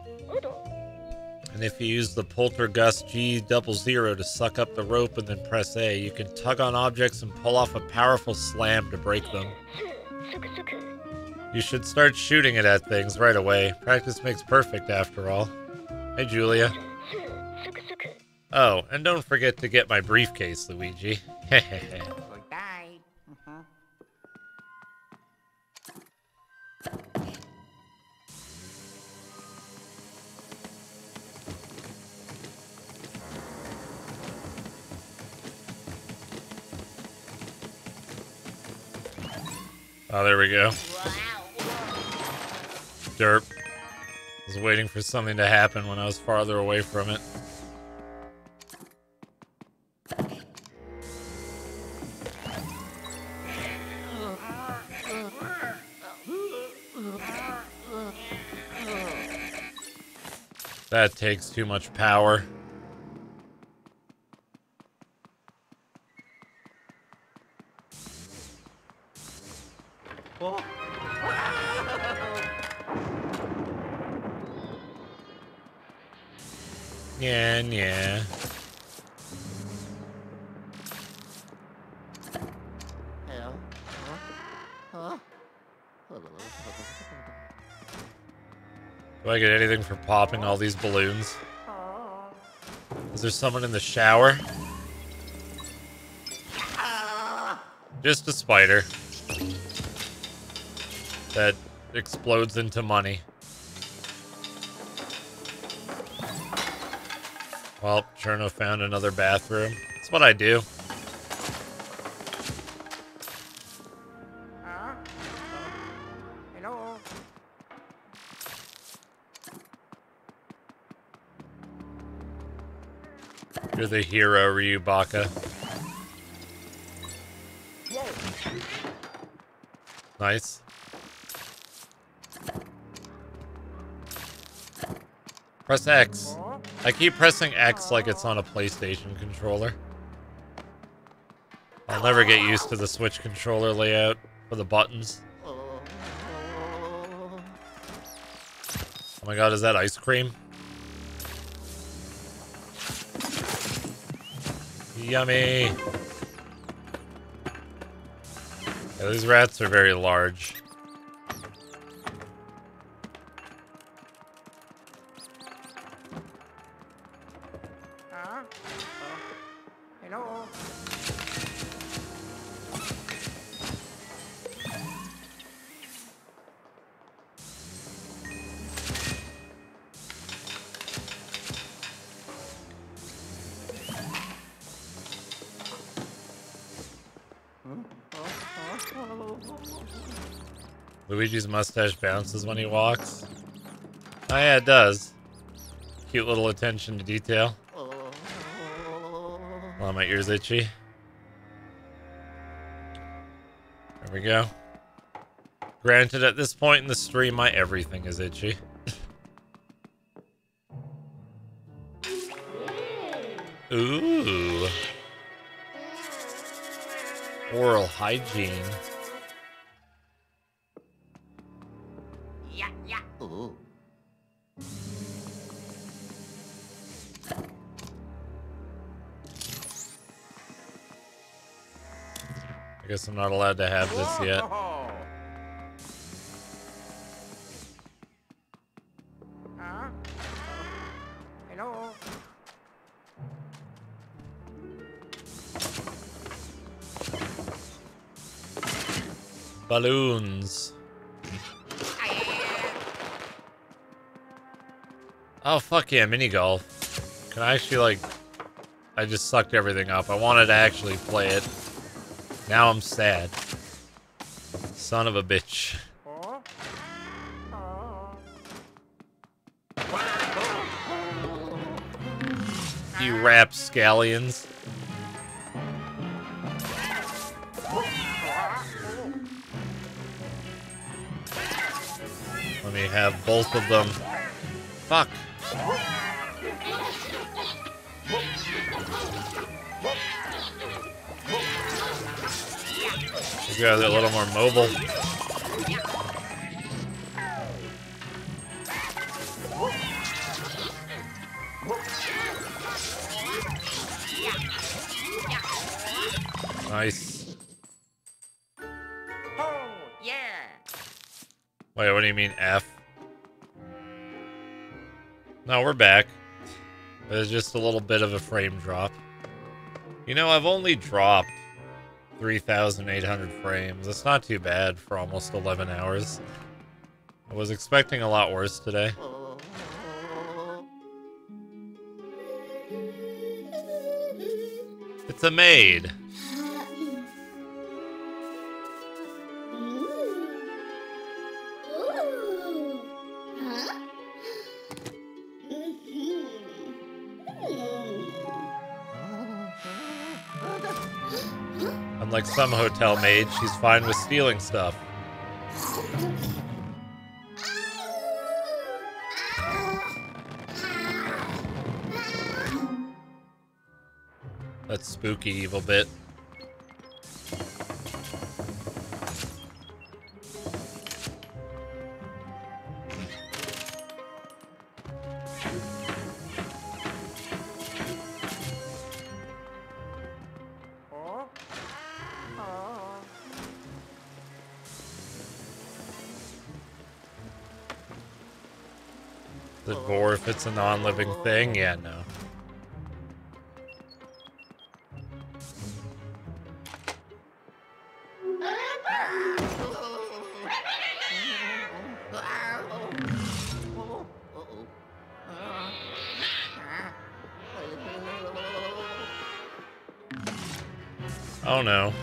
And if you use the Poltergust G00 to suck up the rope and then press A, you can tug on objects and pull off a powerful slam to break them. You should start shooting it at things right away. Practice makes perfect after all. Hey, Julia. Oh, and don't forget to get my briefcase, Luigi. Hehehe. Oh, there we go. Derp. I was waiting for something to happen when I was farther away from it. That takes too much power. Yeah. Do I get anything for popping all these balloons? Is there someone in the shower? Just a spider that explodes into money. Well, Cherno found another bathroom. That's what I do. You're the hero, Ryubaka. Nice. Press X. I keep pressing X like it's on a PlayStation controller. I'll never get used to the Switch controller layout for the buttons. Oh my god, is that ice cream? Yummy! Yeah, these rats are very large. Hello. Luigi's mustache bounces when he walks. Oh yeah, it does. Cute little attention to detail. Oh, my ear's itchy. There we go. Granted, at this point in the stream, my everything is itchy. Ooh. Oral hygiene. Ooh. I guess I'm not allowed to have this yet. Hello. Balloons. Oh, fuck yeah, mini golf. Can I actually, like... I just sucked everything up. I wanted to actually play it. Now I'm sad. Son of a bitch. You rapscallions. Let me have both of them. Fuck. These guys are a little more mobile. Nice. Oh yeah. Wait, what do you mean F? No, we're back. There's just a little bit of a frame drop. You know, I've only dropped 3,800 frames. That's not too bad for almost 11 hours. I was expecting a lot worse today. It's a maid. Like some hotel maid, she's fine with stealing stuff. That spooky evil bit. Is it more if it's a non-living thing? Yeah, no. Oh no.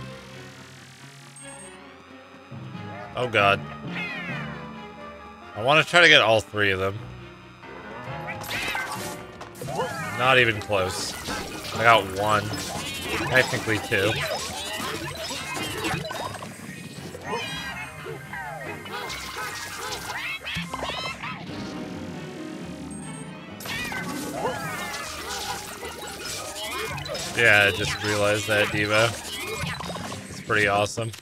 Oh god. I want to try to get all three of them. Not even close. I got one. Technically two. Yeah, I just realized that, Devo. It's pretty awesome.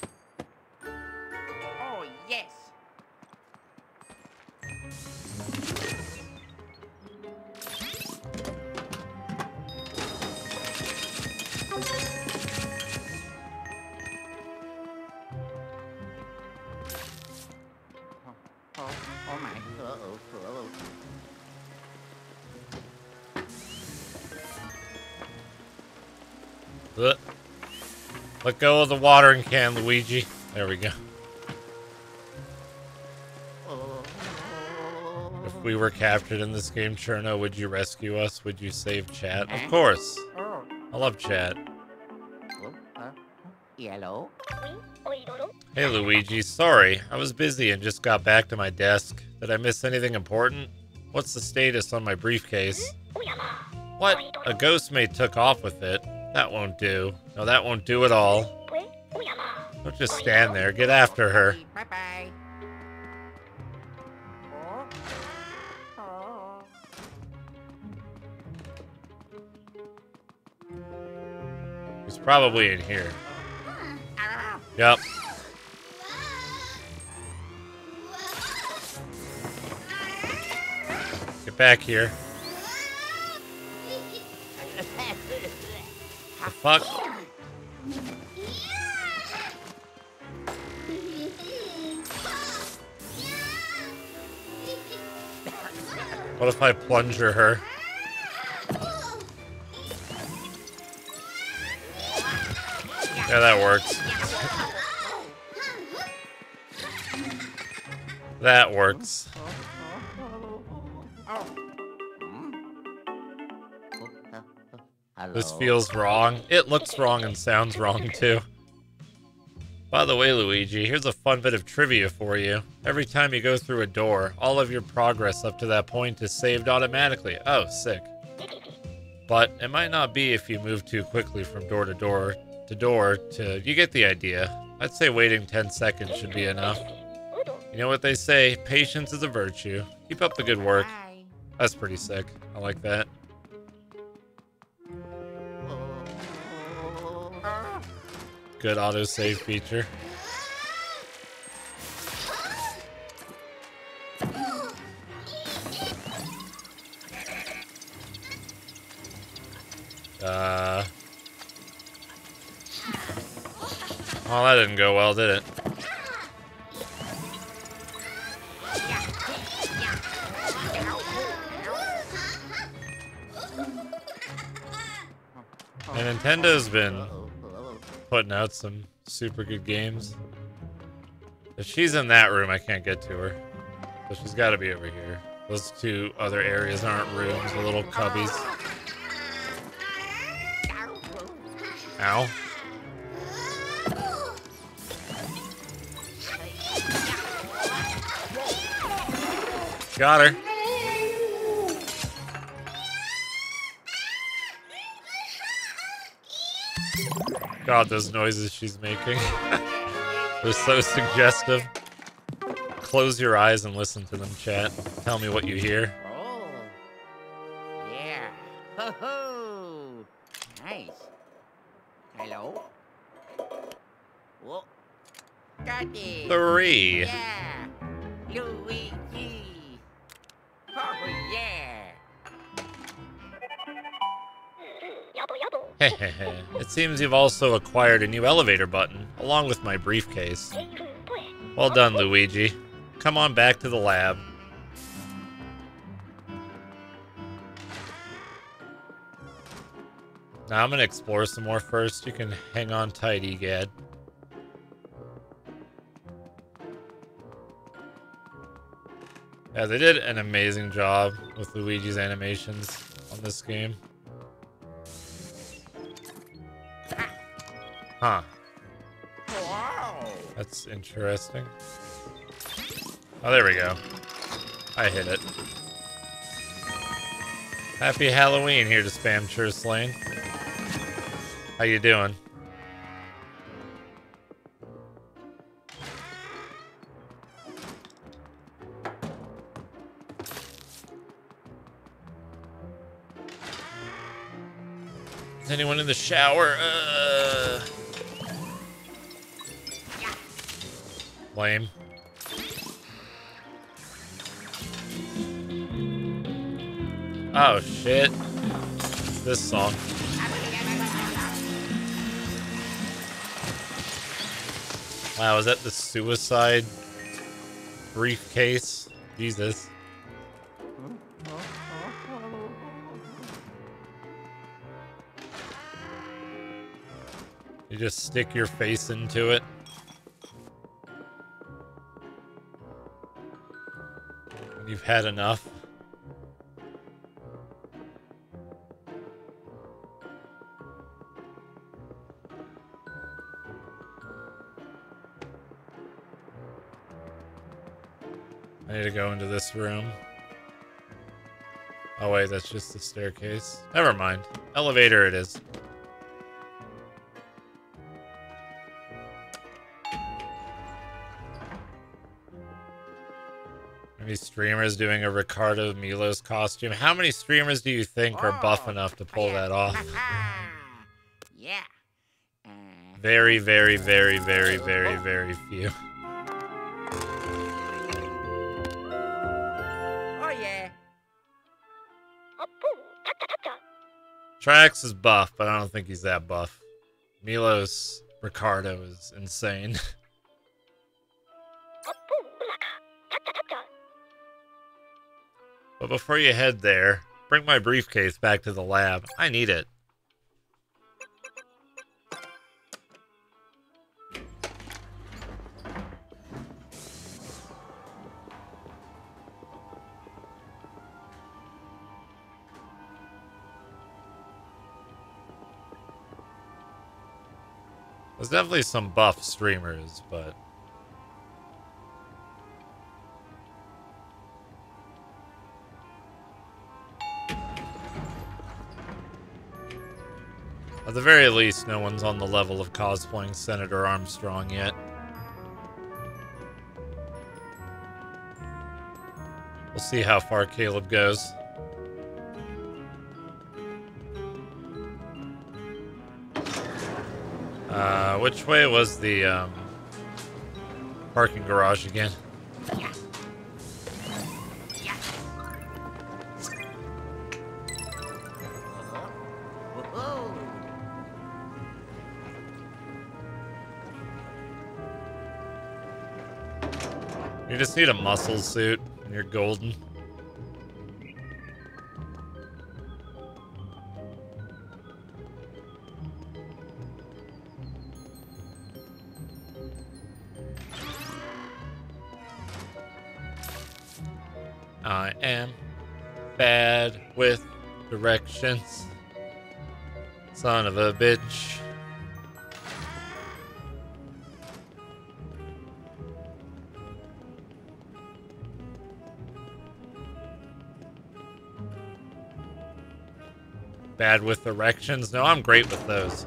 Let go of the watering can, Luigi. There we go. If we were captured in this game, Cherno, would you rescue us? Would you save Chad? Of course. I love Chad. Hello. Hey, Luigi. Sorry, I was busy and just got back to my desk. Did I miss anything important? What's the status on my briefcase? What? A ghost mate took off with it. That won't do. No, that won't do at all. Don't just stand there. Get after her. Bye-bye. He's probably in here. Yep. Get back here. The fuck? What if I plunger her? Yeah, that works. That works. This feels wrong. It looks wrong and sounds wrong, too. By the way, Luigi, here's a fun bit of trivia for you. Every time you go through a door, all of your progress up to that point is saved automatically. Oh, sick. But it might not be if you move too quickly from door to door to door to... You get the idea. I'd say waiting 10 seconds should be enough. You know what they say, patience is a virtue. Keep up the good work. That's pretty sick. I like that. Good autosave feature. Well, that didn't go well, did it? And Nintendo's been putting out some super good games. If she's in that room, I can't get to her. So she's got to be over here. Those two other areas aren't rooms, they're little cubbies. Ow. Got her. God, those noises she's making. They're so suggestive. Close your eyes and listen to them, chat. Tell me what you hear. Oh. Yeah. Ho ho. Nice. Hello? Whoa. Got it. Three. Yeah. Luigi. Oh, yeah. It seems you've also acquired a new elevator button, along with my briefcase. Well done, Luigi. Come on back to the lab. Now I'm gonna explore some more first. You can hang on tight, E. Gadd. Yeah, they did an amazing job with Luigi's animations on this game. Huh. That's interesting. Oh, there we go. I hit it. Happy Halloween here to Spam Chur Slane. How you doing? Is anyone in the shower? Lame. Oh shit. It's this song. Wow, is that the suicide briefcase? Jesus. You just stick your face into it. You've had enough. I need to go into this room. Oh wait, that's just the staircase. Never mind. Elevator it is. Streamers doing a Ricardo Milos costume. How many streamers do you think are buff enough to pull that off? Yeah. Very, very, very, very, very, very few. Oh yeah. Trax is buff, but I don't think he's that buff. Milos Ricardo is insane. But before you head there, bring my briefcase back to the lab. I need it. There's definitely some buff streamers, but... at the very least, no one's on the level of cosplaying Senator Armstrong yet. We'll see how far Caleb goes. Which way was the parking garage again? You just need a muscle suit and you're golden. I am bad with directions. Son of a bitch. Bad with erections? No, I'm great with those.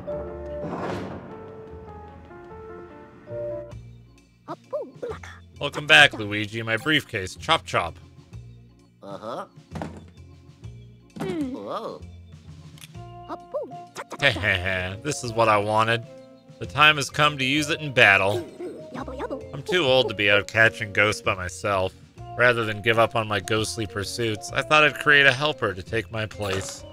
Welcome back, Luigi. My briefcase. Chop chop. Uh-huh. Whoa. This is what I wanted. The time has come to use it in battle. I'm too old to be out catching ghosts by myself. Rather than give up on my ghostly pursuits, I thought I'd create a helper to take my place.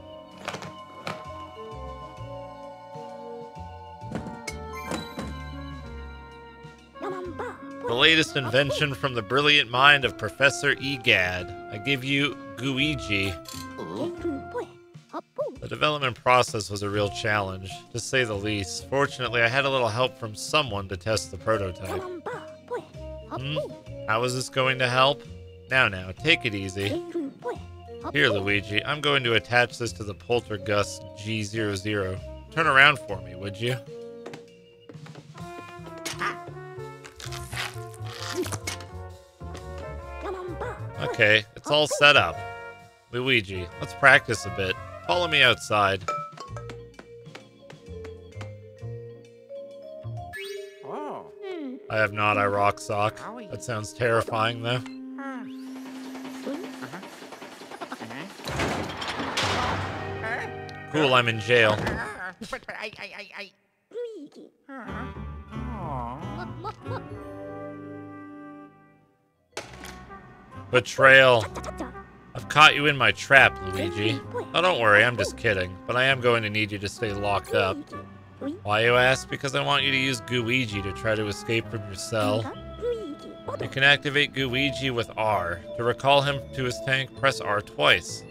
The latest invention from the brilliant mind of Professor E. Gadd. I give you Gooigi. The development process was a real challenge, to say the least. Fortunately, I had a little help from someone to test the prototype. How is this going to help? Now, take it easy. Here, Luigi, I'm going to attach this to the Poltergust G00. Turn around for me, would you? Okay, it's all set up. Luigi, let's practice a bit. Follow me outside. Oh. I have not, I rock sock. That sounds terrifying, though. Cool, I'm in jail. Betrayal. I've caught you in my trap, Luigi. Oh, don't worry, I'm just kidding. But I am going to need you to stay locked up. Why, you ask? Because I want you to use Gooigi to try to escape from your cell. You can activate Gooigi with R. To recall him to his tank, press R twice.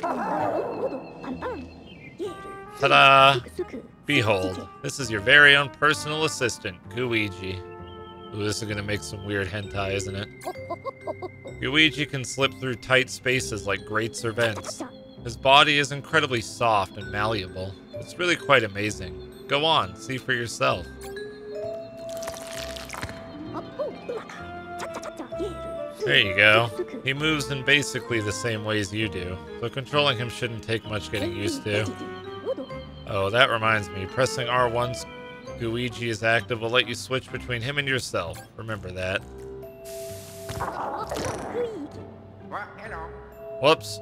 Ta-da! Behold, this is your very own personal assistant, Gooigi. Ooh, this is gonna make some weird hentai, isn't it? Luigi can slip through tight spaces like grates or vents. His body is incredibly soft and malleable. It's really quite amazing. Go on, see for yourself. There you go. He moves in basically the same ways you do, so controlling him shouldn't take much getting used to. Oh, that reminds me. Pressing R1's Gooigi is active will let you switch between him and yourself. Remember that. Whoops.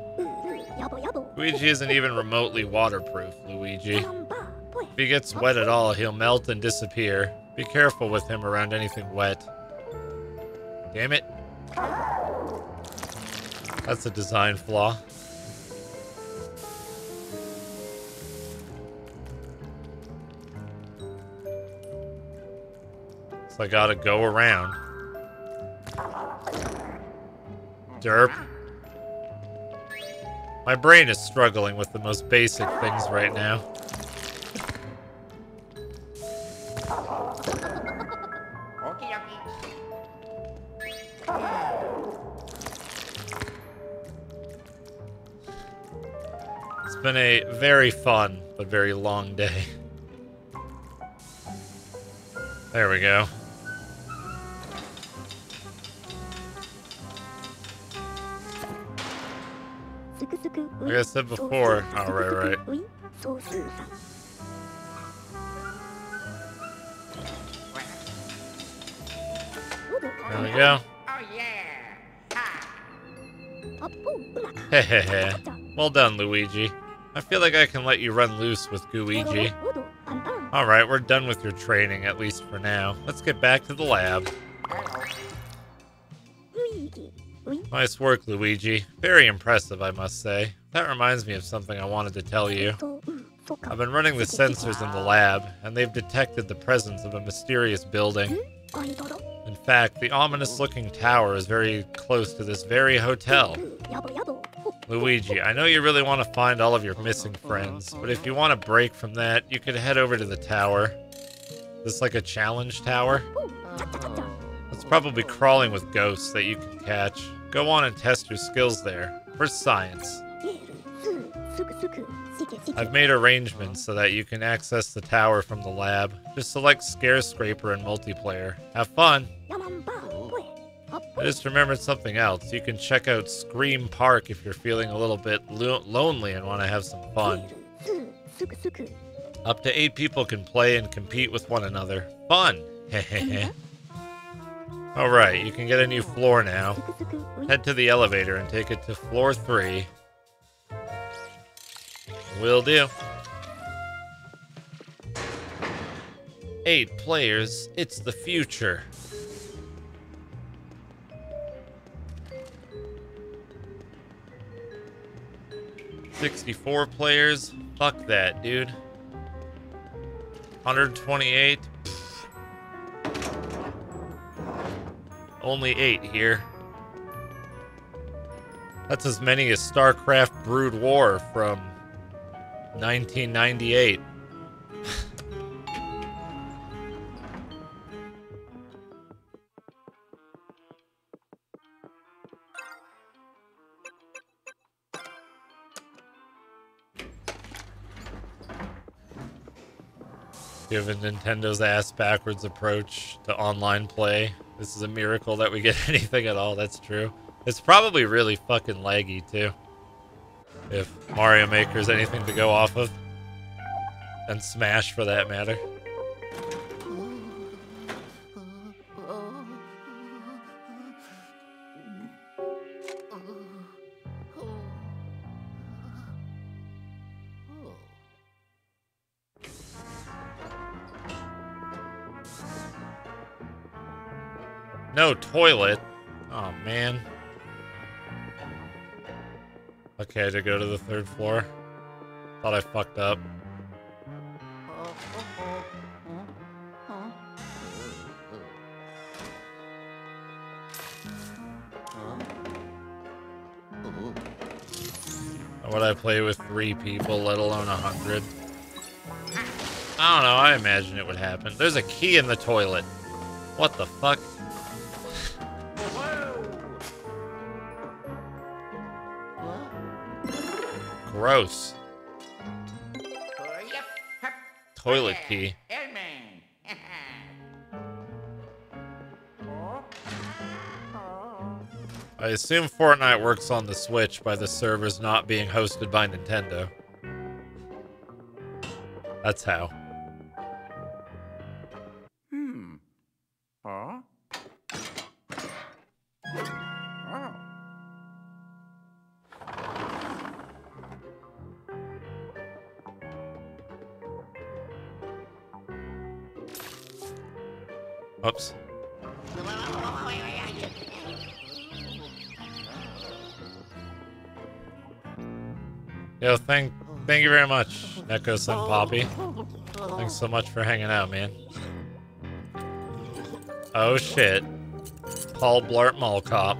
Luigi isn't even remotely waterproof, Luigi. If he gets wet at all, he'll melt and disappear. Be careful with him around anything wet. Damn it. That's a design flaw. So I gotta go around. Derp. My brain is struggling with the most basic things right now. It's been a very fun, but very long day. There we go. Like I said before, oh, right. There we go. Hehehe. Well done, Luigi. I feel like I can let you run loose with Gooigi. Alright, we're done with your training, at least for now. Let's get back to the lab. Nice work, Luigi. Very impressive, I must say. That reminds me of something I wanted to tell you. I've been running the sensors in the lab, and they've detected the presence of a mysterious building. In fact, the ominous-looking tower is very close to this very hotel. Luigi, I know you really want to find all of your missing friends, but if you want a break from that, you could head over to the tower. Is this like a challenge tower? It's probably crawling with ghosts that you can catch. Go on and test your skills there. For science. I've made arrangements so that you can access the tower from the lab. Just select Scarescraper and multiplayer. Have fun! I just remembered something else. You can check out Scream Park if you're feeling a little bit lonely and want to have some fun. Up to 8 people can play and compete with one another. Fun! Hehehe. Alright, you can get a new floor now. Head to the elevator and take it to floor 3. Will do. 8 players, it's the future. $64 players, fuck that, dude. 128. Only 8 here. That's as many as StarCraft Brood War from 1998. Given Nintendo's ass-backwards approach to online play, this is a miracle that we get anything at all. That's true. It's probably really fucking laggy, too. If Mario Maker's anything to go off of. And Smash, for that matter. No toilet. Oh man. Okay, I had to go to the third floor. Thought I fucked up. How would I play with 3 people, let alone 100? I don't know, I imagine it would happen. There's a key in the toilet. What the fuck? Gross. Toilet key. I assume Fortnite works on the Switch by the servers not being hosted by Nintendo. That's how. Oops. Yo, thank you very much, Neko's and Poppy. Thanks so much for hanging out, man. Oh shit. Paul Blart Mall Cop.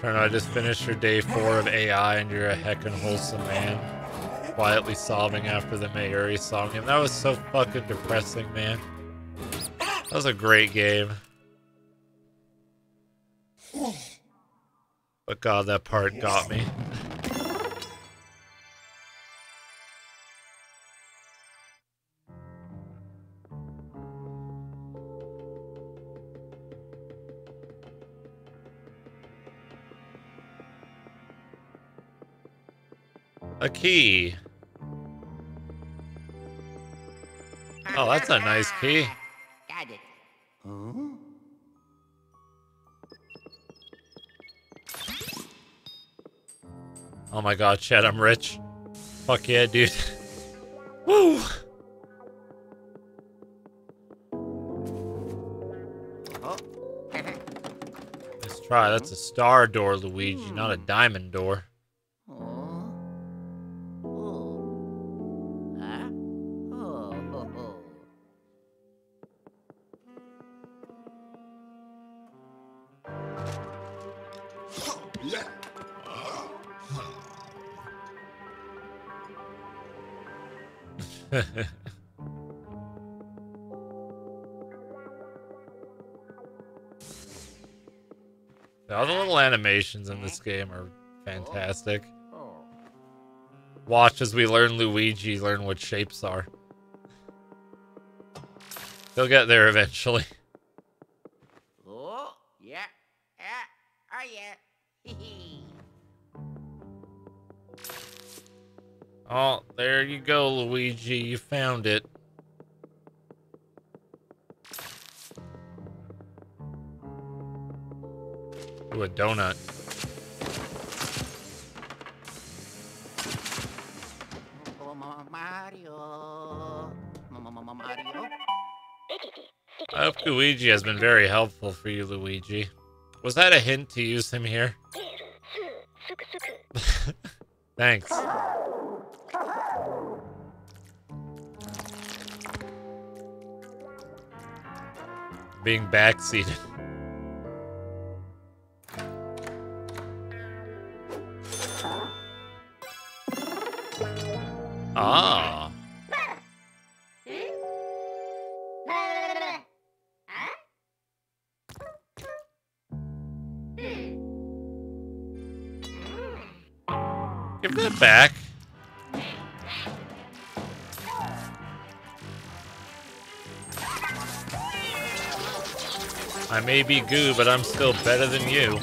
I just finished your day 4 of AI and you're a heckin' wholesome man. Quietly sobbing after the Mayuri song. And that was so fucking depressing, man. That was a great game. But god, that part got me. A key. Oh, that's a nice key. Got it. Huh? Oh my god, Chad, I'm rich. Fuck yeah, dude. Woo! Let's try. That's a star door, Luigi, not a diamond door. All the little animations in this game are fantastic. Watch as we learn Luigi, learn what shapes are. He'll get there eventually. Oh, yeah. Oh, yeah. Oh, there you go, Luigi. You found it. Ooh, a donut. I hope Gooigi has been very helpful for you, Luigi. Was that a hint to use him here? Thanks. being backseated. Ah. Give that back. I may be goo, but I'm still better than you.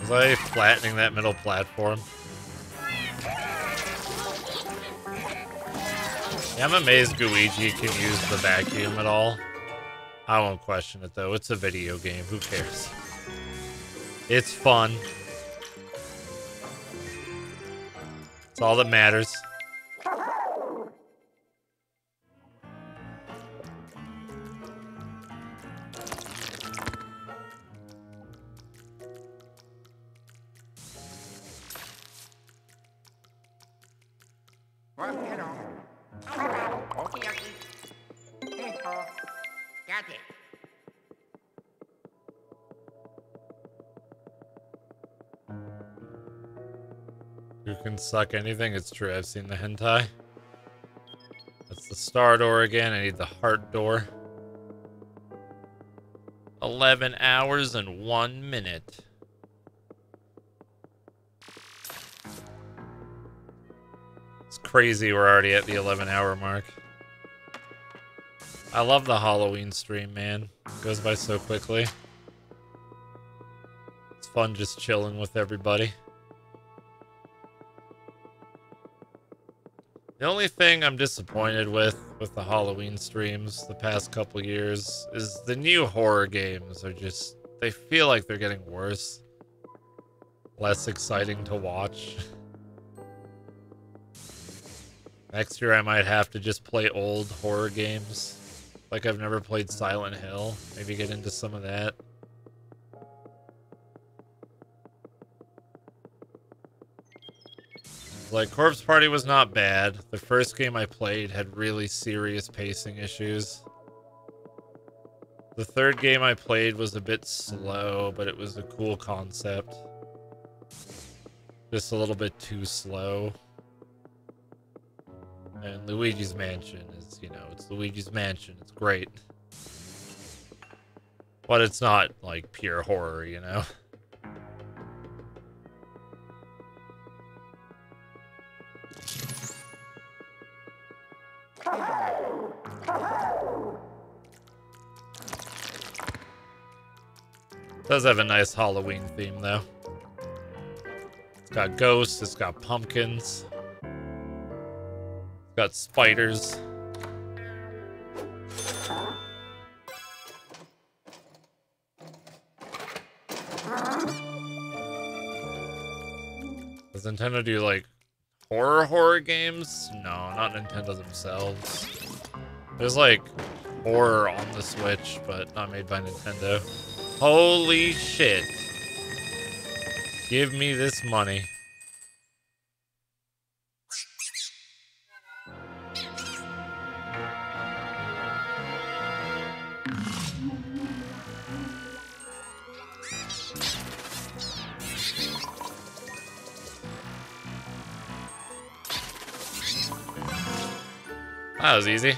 Was I flattening that middle platform? Yeah, I'm amazed Gooigi can use the vacuum at all. I won't question it though, it's a video game, who cares? It's fun. It's all that matters. Suck anything, it's true. I've seen the hentai. That's the star door again. I need the heart door. 11 hours and 1 minute. It's crazy we're already at the 11-hour mark. I love the Halloween stream, man. It goes by so quickly. It's fun just chilling with everybody. The only thing I'm disappointed with the Halloween streams the past couple years is the new horror games are just, they feel like they're getting worse. Less exciting to watch. Next year I might have to just play old horror games. Like I've never played Silent Hill. Maybe get into some of that. Like, Corpse Party was not bad. The first game I played had really serious pacing issues. The third game I played was a bit slow, but it was a cool concept. Just a little bit too slow. And Luigi's Mansion is, you know, it's Luigi's Mansion. It's great. But it's not, like, pure horror, you know? Does have a nice Halloween theme though. It's got ghosts, it's got pumpkins, it's got spiders. Does Nintendo do like horror games? No, not Nintendo themselves. There's like horror on the Switch, but not made by Nintendo. Holy shit. Give me this money. That was easy.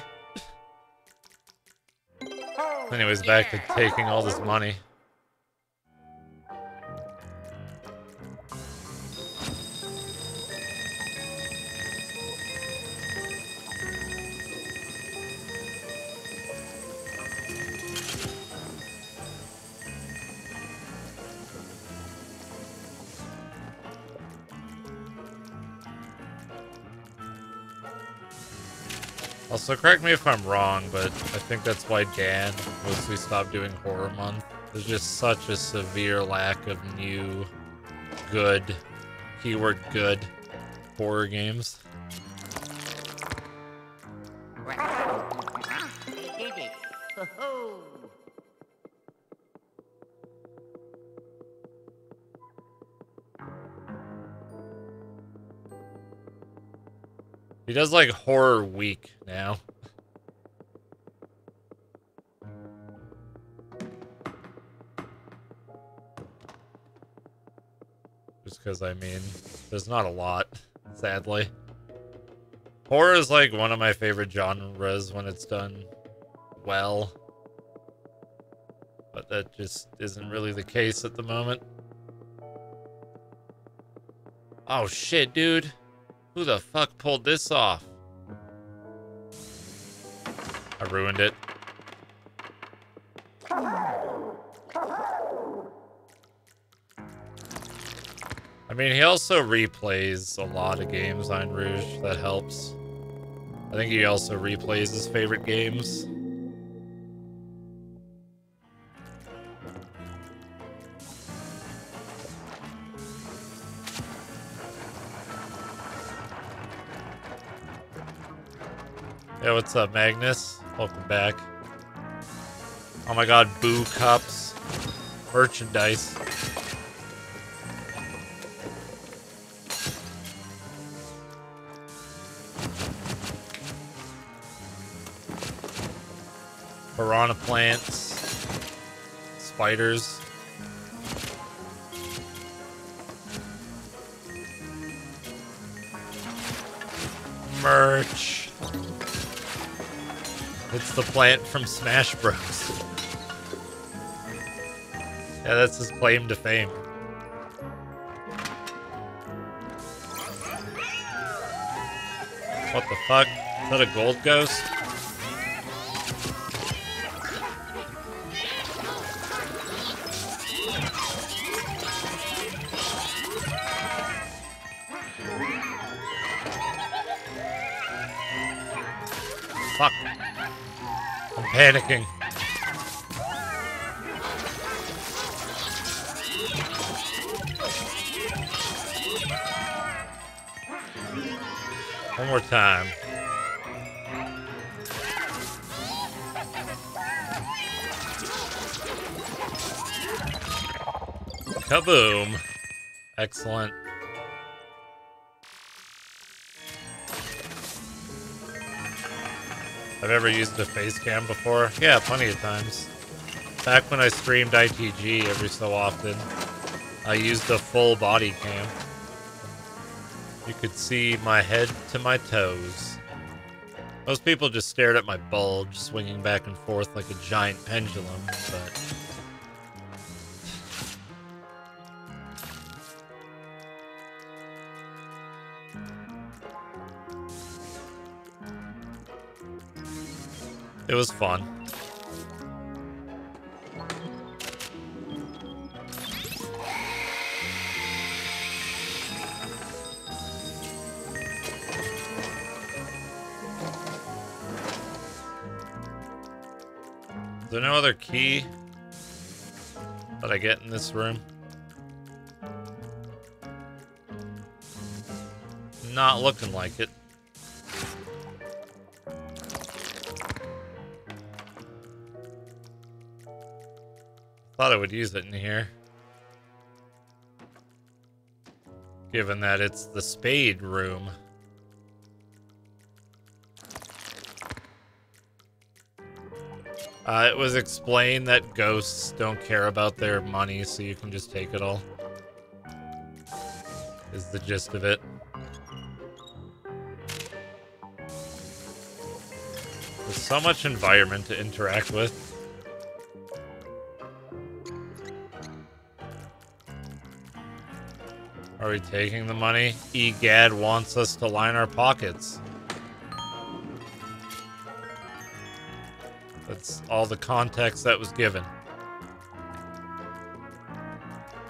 Anyways, back to taking all this money. So correct me if I'm wrong, but I think that's why Dan mostly stopped doing Horror Month. There's just such a severe lack of new, good, keyword good, horror games. Ho-ho! He does like horror week now. Just because, I mean, there's not a lot, sadly. Horror is like one of my favorite genres when it's done well. But that just isn't really the case at the moment. Oh shit, dude. Who the fuck pulled this off? I ruined it. I mean, he also replays a lot of games on Rouge. That helps. I think he also replays his favorite games. Hey, what's up, Magnus? Welcome back. Oh my god, Boo Cups. Merchandise. Piranha plants. Spiders. Merch. It's the plant from Smash Bros. Yeah, that's his claim to fame. What the fuck? Is that a gold ghost? Panicking. One more time. Kaboom. Excellent. I've ever used a face cam before. Yeah, plenty of times. Back when I streamed ITG every so often, I used a full body cam. You could see my head to my toes. Most people just stared at my bulge, swinging back and forth like a giant pendulum, but... it was fun. Is there no other key that I get in this room? Not looking like it. Thought I would use it in here. Given that it's the spade room. It was explained that ghosts don't care about their money, so you can just take it all. Is the gist of it. There's so much environment to interact with. Are we taking the money? E. Gadd wants us to line our pockets. That's all the context that was given.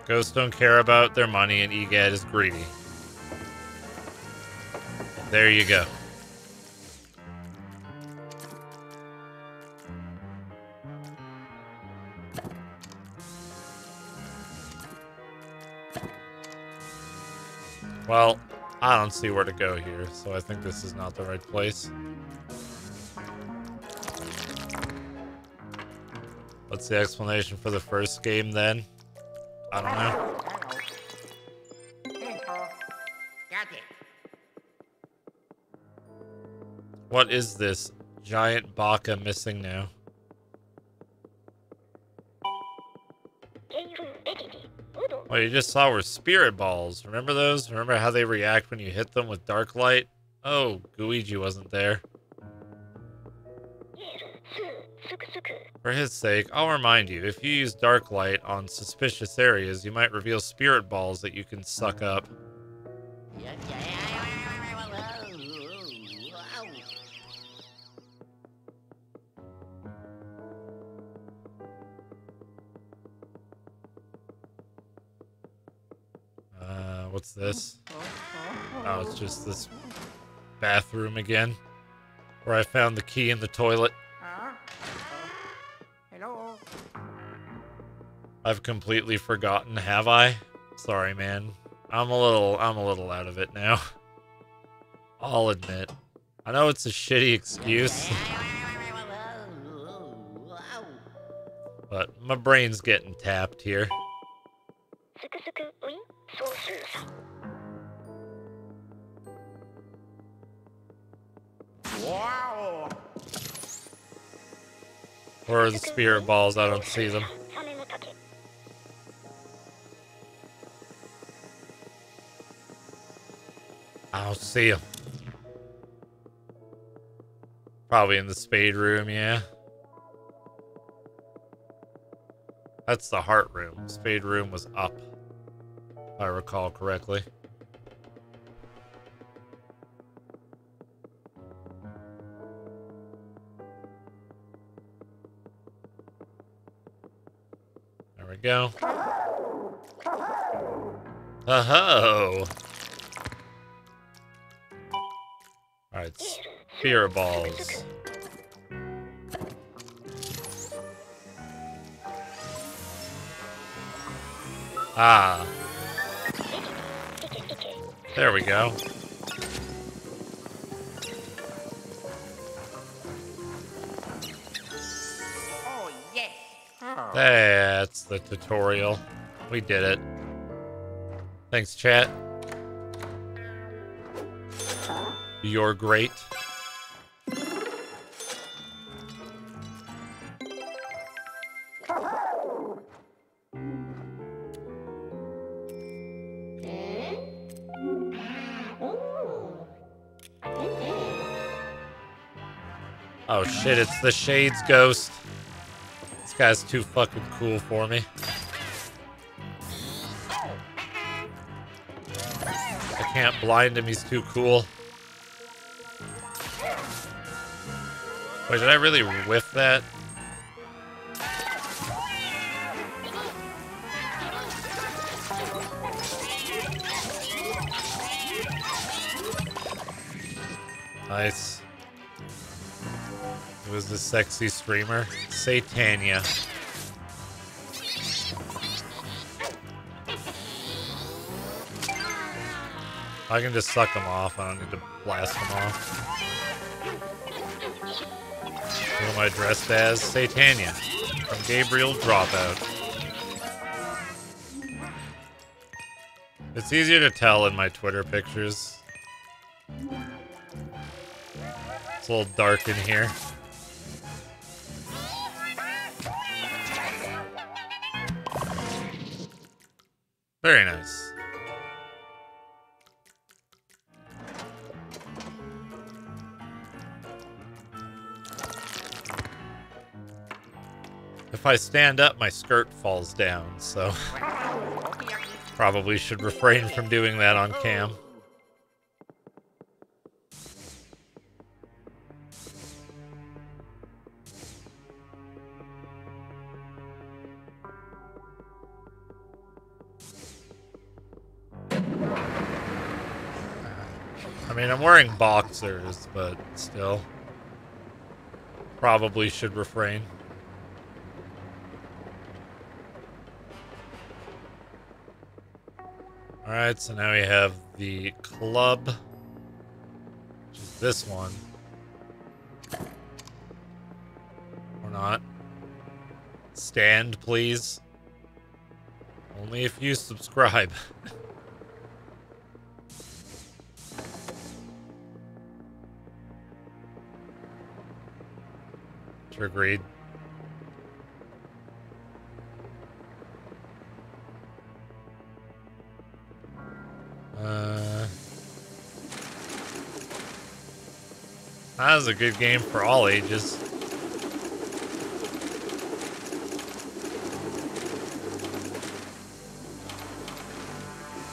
Ghosts don't care about their money and E. Gadd is greedy. There you go. Well, I don't see where to go here, so I think this is not the right place. What's the explanation for the first game then? I don't know. What is this giant baka missing now? Well, you just saw were spirit balls. Remember those? Remember how they react when you hit them with dark light? Oh, Gooigi wasn't there. For his sake, I'll remind you, if you use dark light on suspicious areas, you might reveal spirit balls that you can suck up. What's this? Oh, it's just this bathroom again, where I found the key in the toilet. Hello. I've completely forgotten, have I? Sorry, man. I'm a little out of it now. I'll admit. I know it's a shitty excuse, but my brain's getting tapped here. Wow. Where are the spirit balls? I don't see them. I don't see them. Probably in the spade room, yeah. That's the heart room. Spade room was up, if I recall correctly. There we go. Ho-ho! Alright, spear balls. Ah. There we go. Oh, yes. That's the tutorial. We did it. Thanks, chat. You're great. Oh shit, it's the Shades ghost. This guy's too fucking cool for me. I can't blind him, he's too cool. Wait, did I really whiff that? Nice. It was the sexy streamer, Satania. I can just suck them off. I don't need to blast them off. Who am I dressed as? Satania from Gabriel Dropout. It's easier to tell in my Twitter pictures. It's a little dark in here. Very nice. If I stand up, my skirt falls down, so probably should refrain from doing that on cam. I mean, I'm wearing boxers, but still, probably should refrain. Alright, so now we have the club, which is this one. Or not. Stand, please. Only if you subscribe. Agreed. That was a good game for all ages.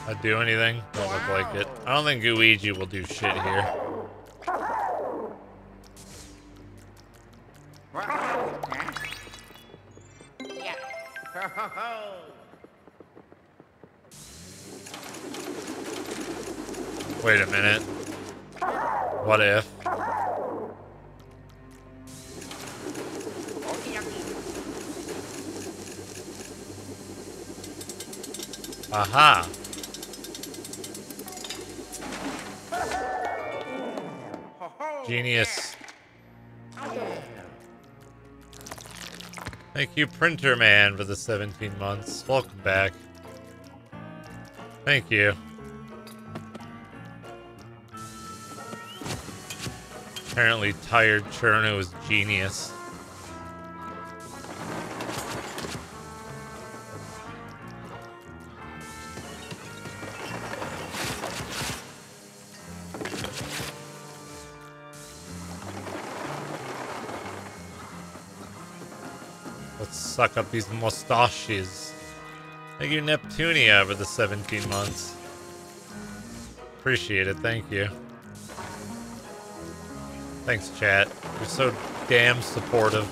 I'd do anything? Don't look like it. I don't think Gooigi will do shit here. Wait a minute. What if? Aha! Genius. Thank you, Printer Man, for the 17 months. Welcome back. Thank you. Apparently tired Cherno is genius. Let's suck up these mustaches. Thank you, Neptunia, for the 17 months. Appreciate it, thank you. Thanks, chat. You're so damn supportive.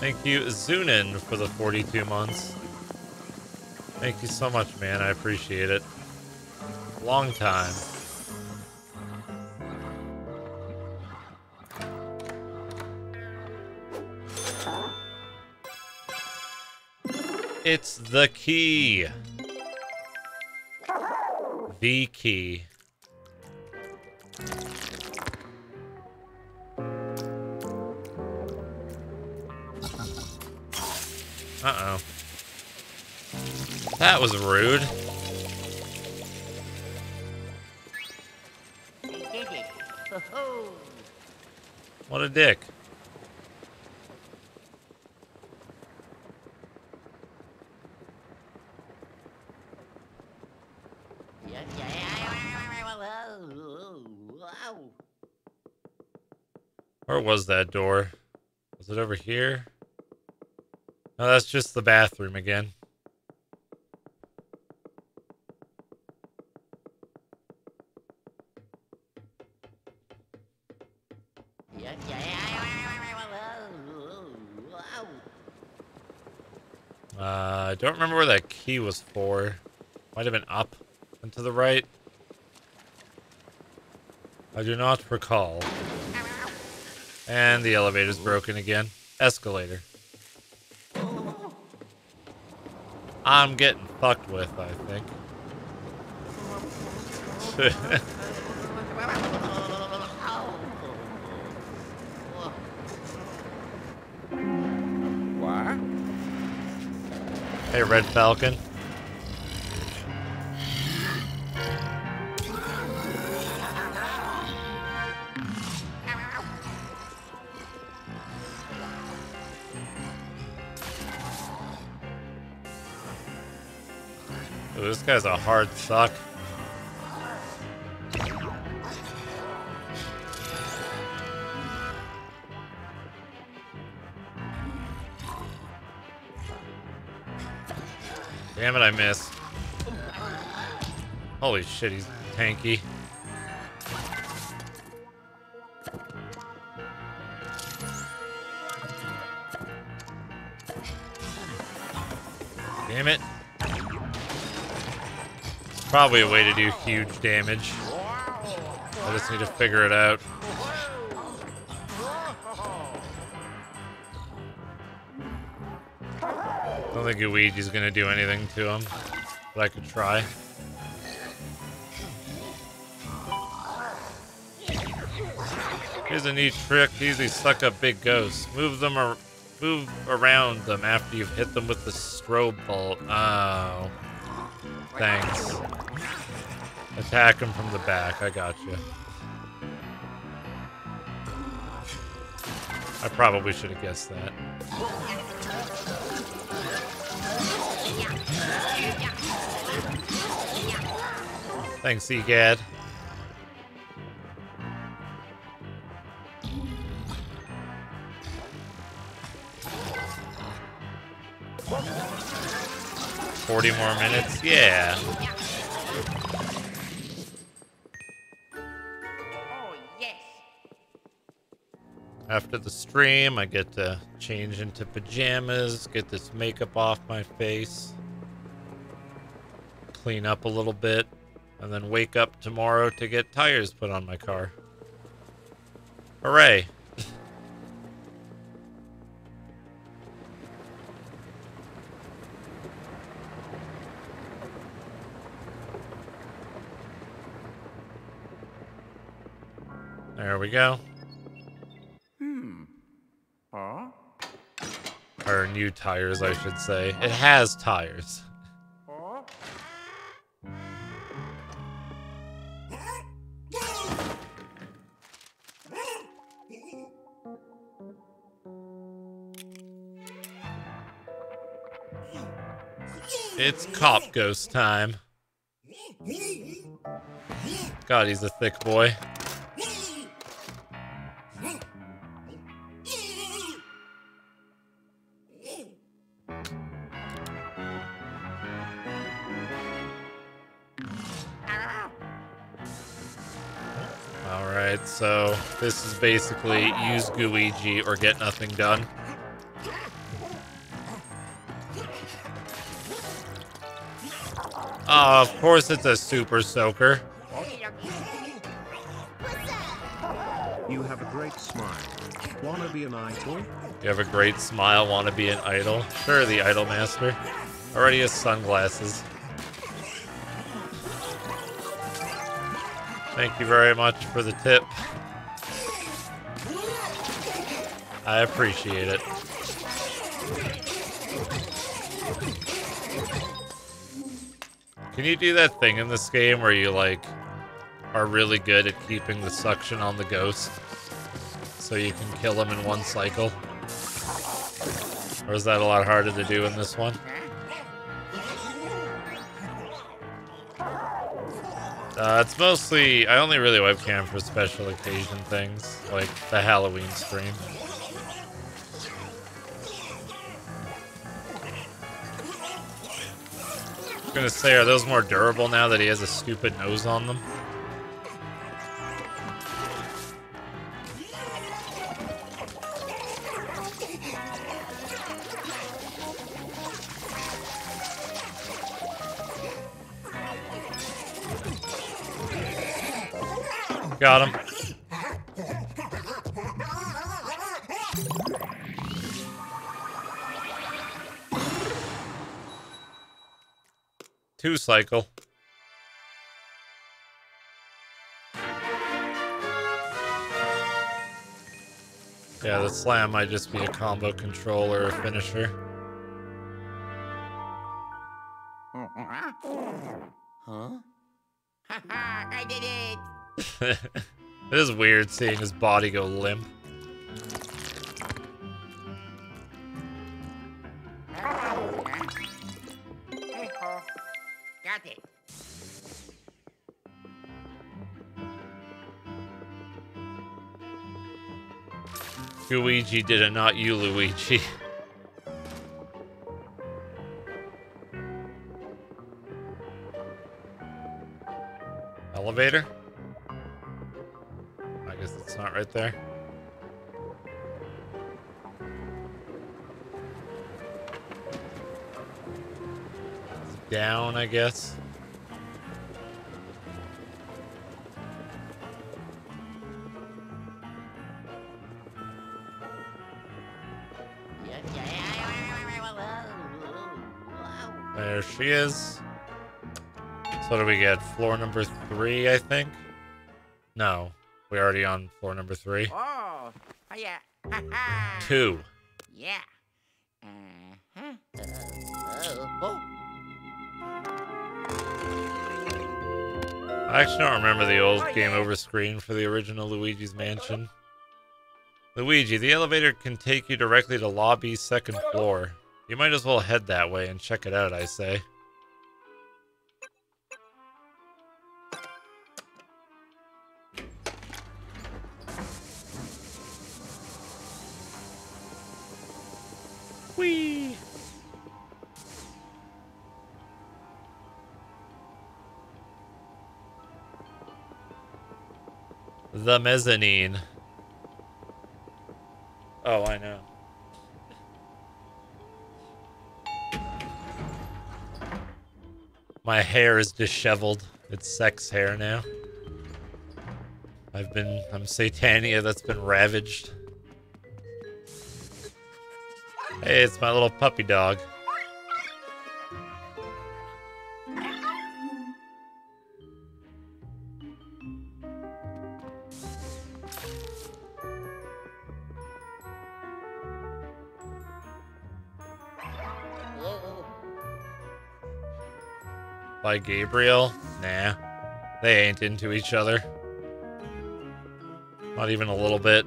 Thank you, Zunin, for the 42 months. Thank you so much, man. I appreciate it. Long time. It's the key. The key. Uh-oh. That was rude. What a dick. Where was that door? Was it over here? No, that's just the bathroom again. I don't remember where that key was for. Might have been up and to the right. I do not recall. And the elevator's broken again. Escalator. I'm getting fucked with, I think. Hey, Red Falcon. This guy's a hard suck. Damn it, I missed. Holy shit, he's tanky. Damn it. Probably a way to do huge damage. I just need to figure it out. I don't think Ouija's gonna do anything to him, but I could try. Here's a neat trick. Easy suck up big ghosts. Move around them after you've hit them with the strobe bolt. Oh. Thanks. Attack them from the back. I got you. I probably should have guessed that. Thanks, E. Gadd. Forty more minutes? Yeah. Oh, yes. After the stream, I get to change into pajamas, get this makeup off my face, clean up a little bit, and then wake up tomorrow to get tires put on my car. Hooray. There we go. Huh? Or new tires, I should say. It has tires. Huh? It's cop ghost time. God, he's a thick boy. So this is basically use Gooigi or get nothing done. Oh, of course it's a super soaker. You have a great smile. Wanna be an idol? You have a great smile, wanna be an idol? Sure, the idol master. Already has sunglasses. Thank you very much for the tip. I appreciate it. Can you do that thing in this game where you, like, are really good at keeping the suction on the ghost so you can kill them in one cycle? Or is that a lot harder to do in this one? It's mostly, I only really webcam for special occasion things, like the Halloween stream. I was gonna say, are those more durable now that he has a stupid nose on them? Got him. Two cycle. Yeah, the slam might just be a combo control or a finisher. Huh? I did it! It is weird seeing his body go limp. Got it. Gooigi did it, not you, Luigi. Elevator? It's not right there. It's down, I guess. There she is. So what do we get? Floor number 3, I think? No. We already on floor number 3. Oh, yeah. Two. Yeah. I actually don't remember the old game over screen for the original Luigi's Mansion. Luigi, the elevator can take you directly to lobby's 2nd floor. You might as well head that way and check it out, I say. Whee! The mezzanine. Oh, I know. My hair is disheveled. It's sex hair now. I'm Satania that's been ravaged. Hey, it's my little puppy dog. By Gabriel? Nah. They ain't into each other. Not even a little bit.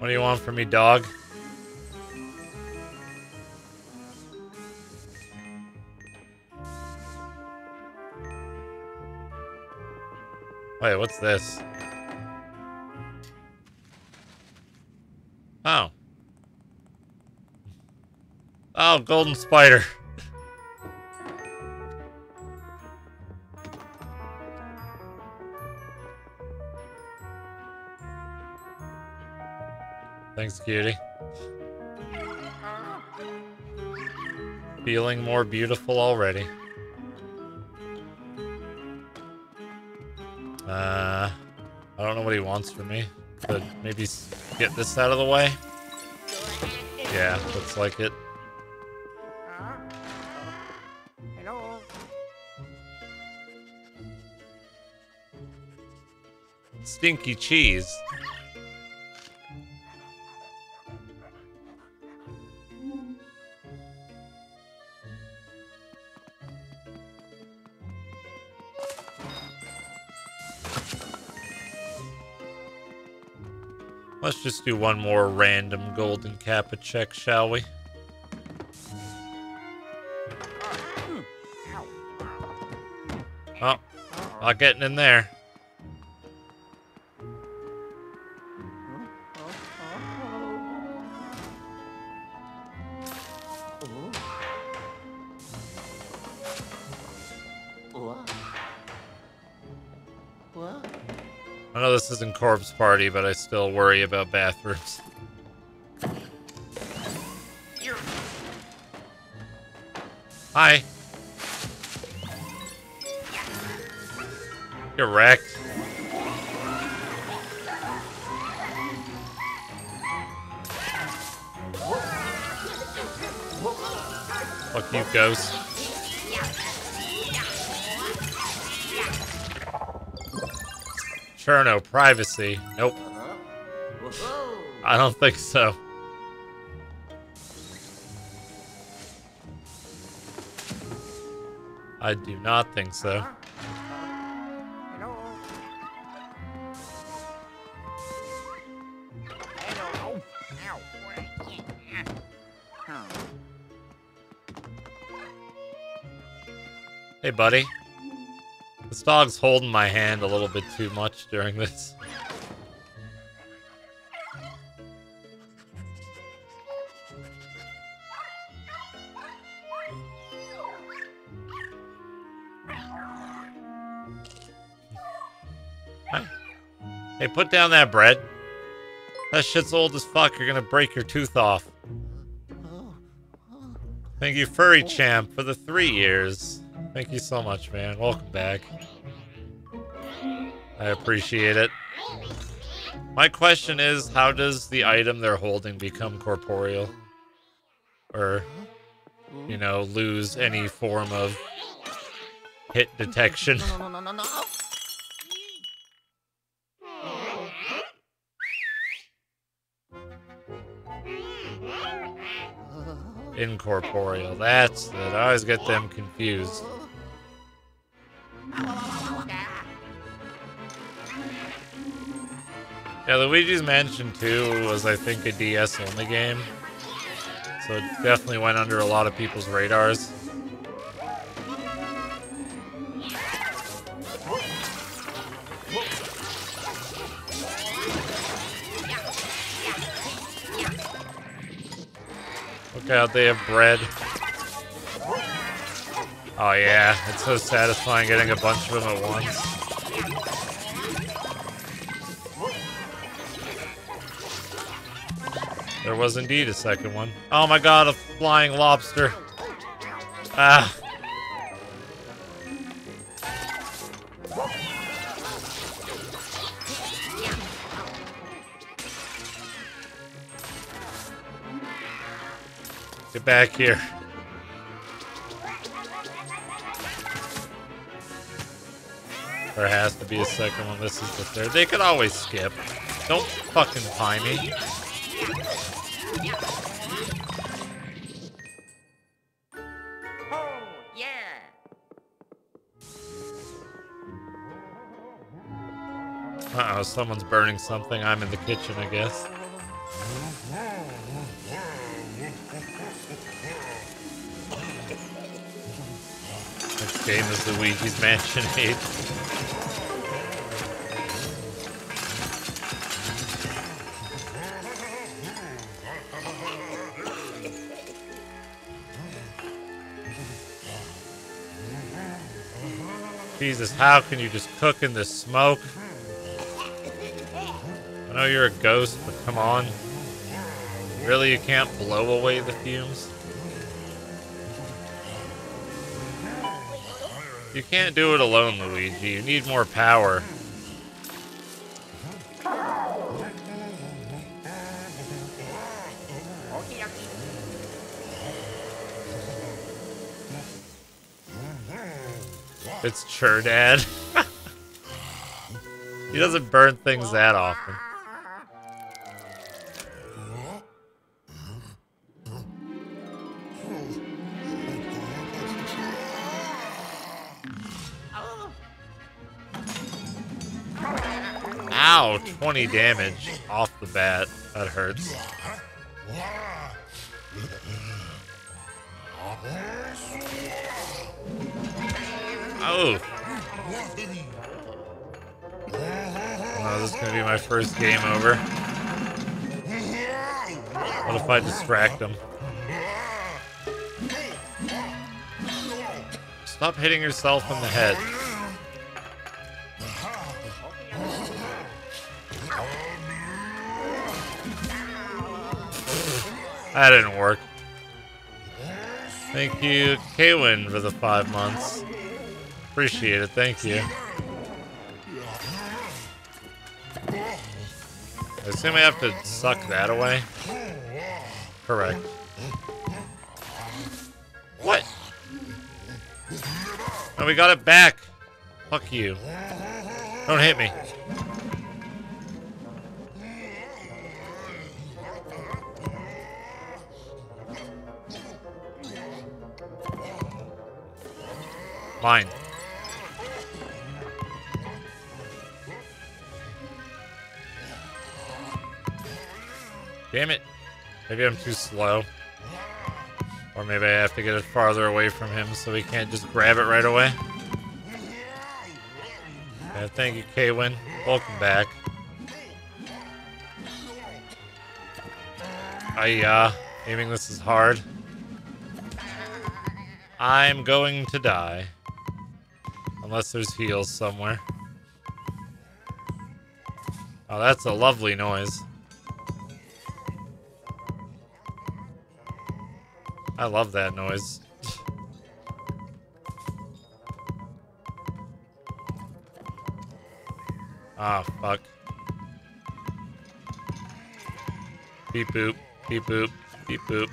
What do you want from me, dog? Wait, what's this? Oh. Oh, golden spider. Thanks, cutie. Feeling more beautiful already. I don't know what he wants from me. But maybe get this out of the way? Yeah, looks like it. Stinky cheese. Let's just do one more random golden kappa check, shall we? Oh, not getting in there. This isn't Corpse Party, but I still worry about bathrooms. Hi. You're wrecked. Fuck you, ghost. Cherno, privacy. Nope. I don't think so. I do not think so. Hey, buddy. This dog's holding my hand a little bit too much during this. Hi. Hey, put down that bread. That shit's old as fuck. You're gonna break your tooth off. Thank you, Furry Champ, for the 3 years. Thank you so much, man. Welcome back. I appreciate it. My question is, how does the item they're holding become corporeal? Or, you know, lose any form of hit detection. Incorporeal. That's it. I always get them confused. Yeah, Luigi's Mansion 2 was, I think, a DS-only game. So it definitely went under a lot of people's radars. Look out, they have bread. Oh yeah, it's so satisfying getting a bunch of them at once. There was indeed a second one. Oh my god, a flying lobster. Ah. Get back here. There has to be a second one. This is the third. They could always skip. Don't fucking pie me. Uh-oh, someone's burning something. I'm in the kitchen, I guess. This game is Luigi's Mansion 8. Jesus, how can you just cook in the smoke? I know you're a ghost, but come on. Really, you can't blow away the fumes? You can't do it alone, Luigi. You need more power. It's Churdad. He doesn't burn things that often. Ow, 20 damage off the bat. That hurts. Oh. Oh, this is going to be my first game over. What if I distract him? Stop hitting yourself in the head. That didn't work. Thank you, Kaywin, for the 5 months. Appreciate it, thank you. I assume I have to suck that away? Correct. What? Oh, we got it back! Fuck you. Don't hit me. Mine. Damn it. Maybe I'm too slow. Or maybe I have to get it farther away from him so he can't just grab it right away. Yeah, thank you, Kaywin. Welcome back. Aiming this is hard. I'm going to die. Unless there's heals somewhere. Oh, that's a lovely noise. I love that noise. Ah, fuck. Beep boop, beep boop, beep boop.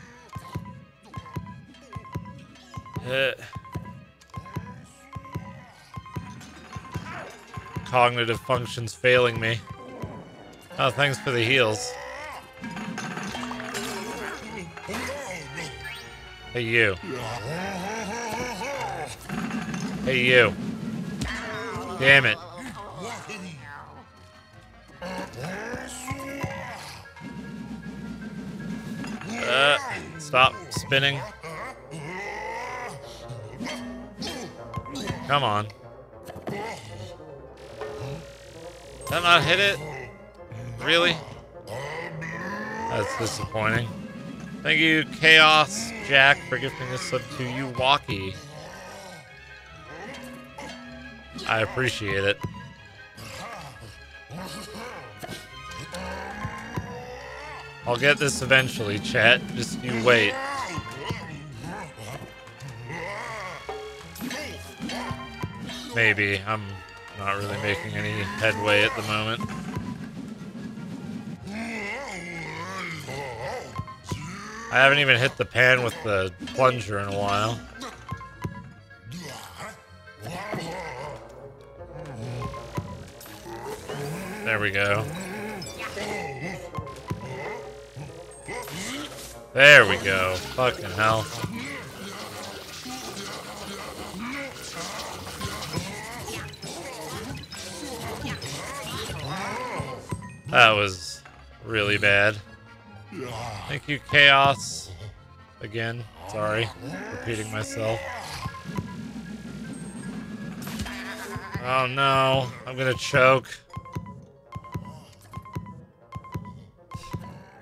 cognitive functions failing me. Oh, thanks for the heals. Hey, you. Hey, you. Damn it. Stop spinning. Come on. Did that not hit it? Really? That's disappointing. Thank you, Chaos Jack, for gifting this sub to you, Walkie. I appreciate it. I'll get this eventually, chat. Just you wait. Maybe. I'm not really making any headway at the moment. I haven't even hit the pan with the plunger in a while. There we go. There we go. Fucking hell. That was really bad. Thank you, Chaos. Again, sorry. Repeating myself. Oh no, I'm gonna choke.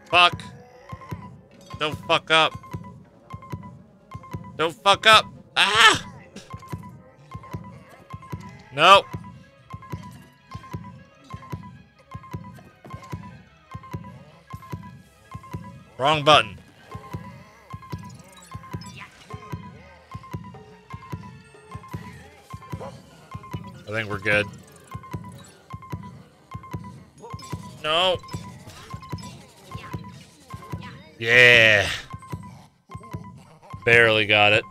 Fuck. Don't fuck up. Don't fuck up. Ah! No. Wrong button. I think we're good. No. Yeah. Barely got it.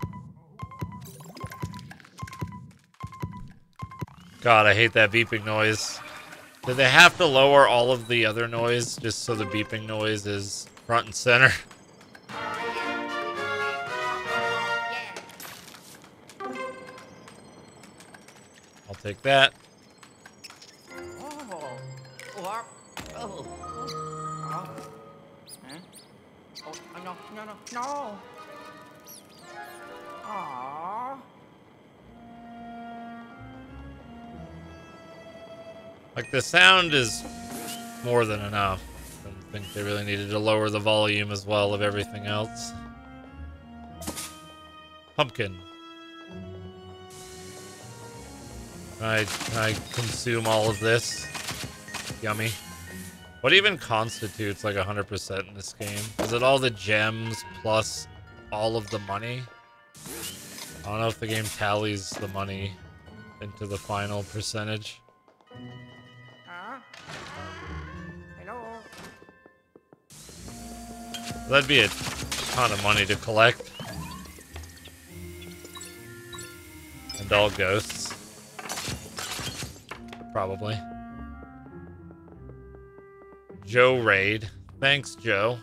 God, I hate that beeping noise. Do they have to lower all of the other noise just so the beeping noise is front and center? I'll take that. No. Aww. Like, the sound is more than enough. I think they really needed to lower the volume as well of everything else. Pumpkin. I consume all of this. Yummy. What even constitutes like 100% in this game? Is it all the gems plus all of the money? I don't know if the game tallies the money into the final percentage. Hello. That'd be a ton of money to collect. And all ghosts. Probably. Joe Raid. Thanks, Joe.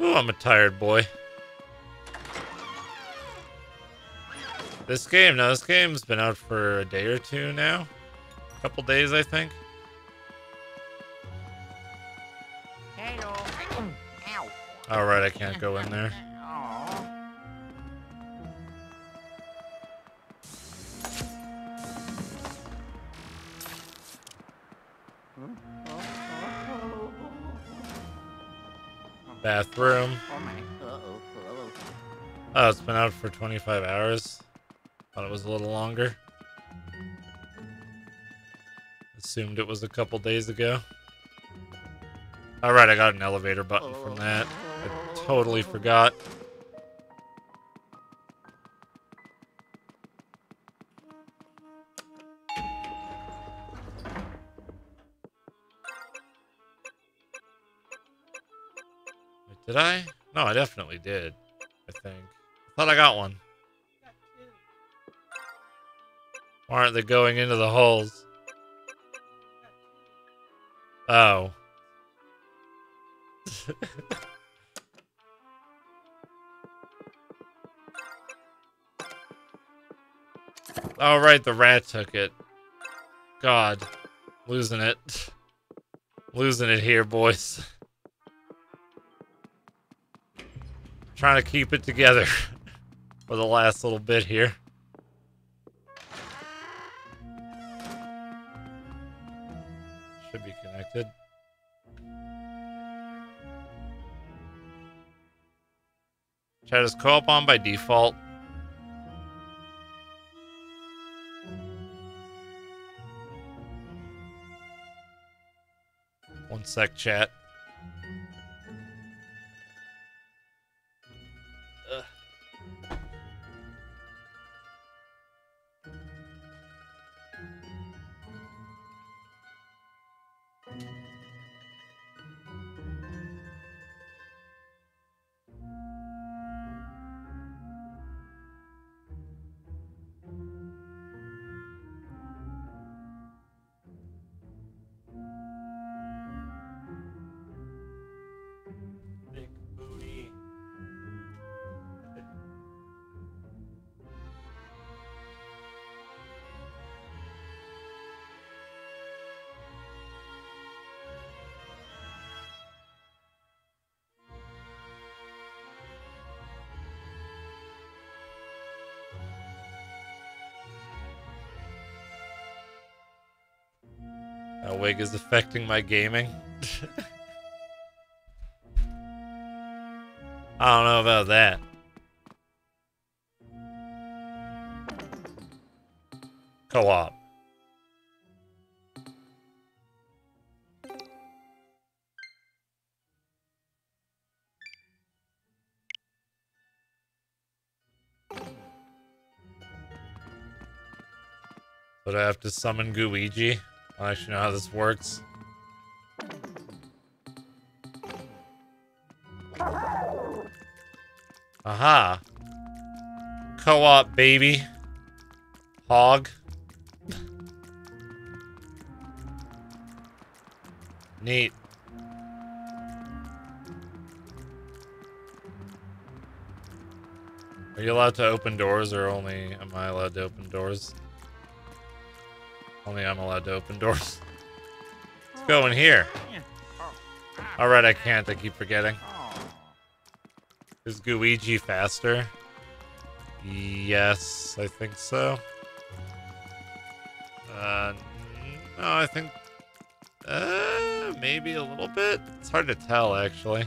Ooh, I'm a tired boy. This game, now this game's been out for a day or two now. A couple days, I think. Alright, I can't go in there. Bathroom. Oh, it's been out for 25 hours. Thought it was a little longer. Assumed it was a couple days ago. Alright, I got an elevator button from that. I totally forgot. Did I? No, I definitely did. I think. I Thought I got one. Why aren't they going into the holes? Oh. Oh, right, the rat took it. God. Losing it. Losing it here, boys. Trying to keep it together for the last little bit here. Should be connected. Chat is co-op on by default. One sec, chat. That wig is affecting my gaming. I don't know about that. Co-op. But I have to summon Gooigi. I don't actually know how this works. Aha! Co-op, baby. Hog. Neat. Are you allowed to open doors, or only am I allowed to open doors? Only I'm allowed to open doors. Let's go in here. Alright, I can't. I keep forgetting. Is Gooigi faster? Yes, I think so. No, I think... maybe a little bit? It's hard to tell, actually.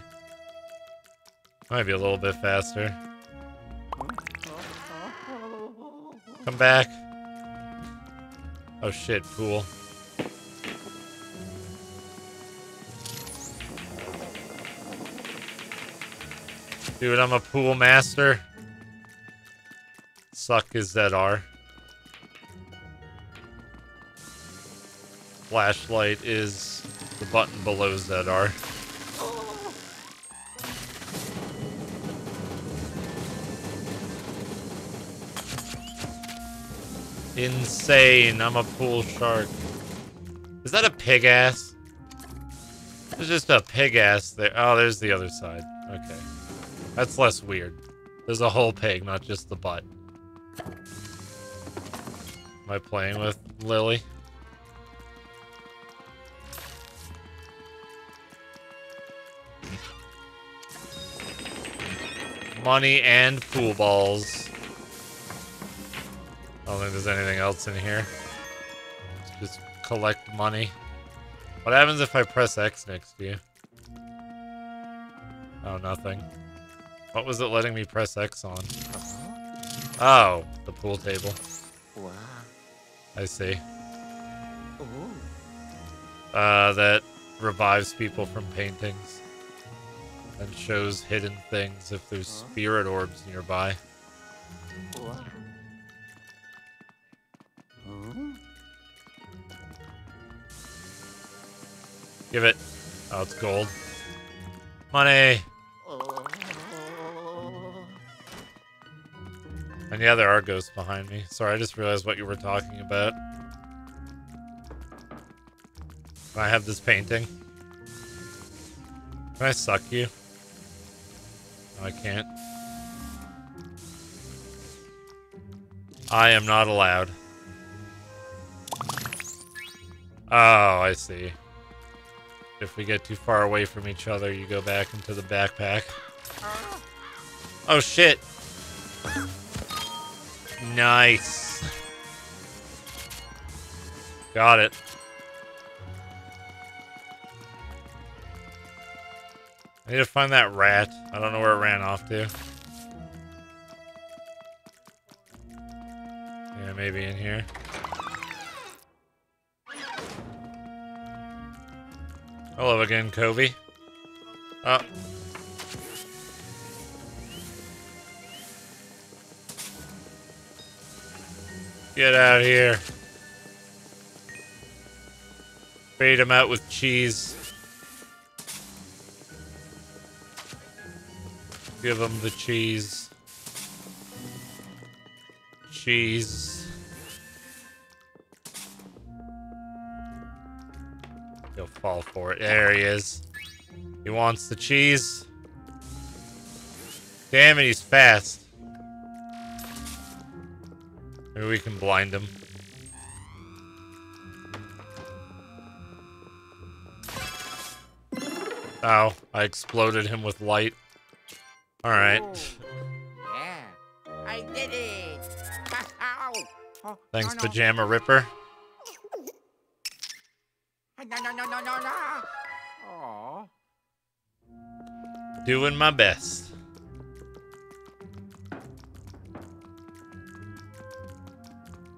Might be a little bit faster. Come back. Oh shit, fool. Dude, I'm a pool master. Suck is ZR. Flashlight is the button below ZR. Insane, I'm a pool shark. Is that a pig ass? There's just a pig ass there. Oh, there's the other side. Okay. That's less weird. There's a whole pig, not just the butt. Am I playing with Lily? Money and pool balls. I don't think there's anything else in here. Just collect money. What happens if I press X next to you? Oh, nothing. What was it letting me press X on? Oh, the pool table. Wow. I see. That revives people from paintings. And shows hidden things if there's spirit orbs nearby. Wow. Give it. Oh, it's gold. Money! And yeah, there are ghosts behind me. Sorry, I just realized what you were talking about. Can I have this painting? Can I suck you? No, I can't. I am not allowed. Oh, I see. If we get too far away from each other, you go back into the backpack. Oh, shit. Nice. Got it. I need to find that rat. I don't know where it ran off to. Yeah, maybe in here. Hello again, Kobe. Oh. Get out of here. Bait him out with cheese. Give him the cheese. Cheese. He'll fall for it. There he is. He wants the cheese. Damn it, he's fast. Maybe we can blind him. Ow, I exploded him with light. Alright. Yeah, I did it. Thanks, Pajama Ripper. No. Doing my best.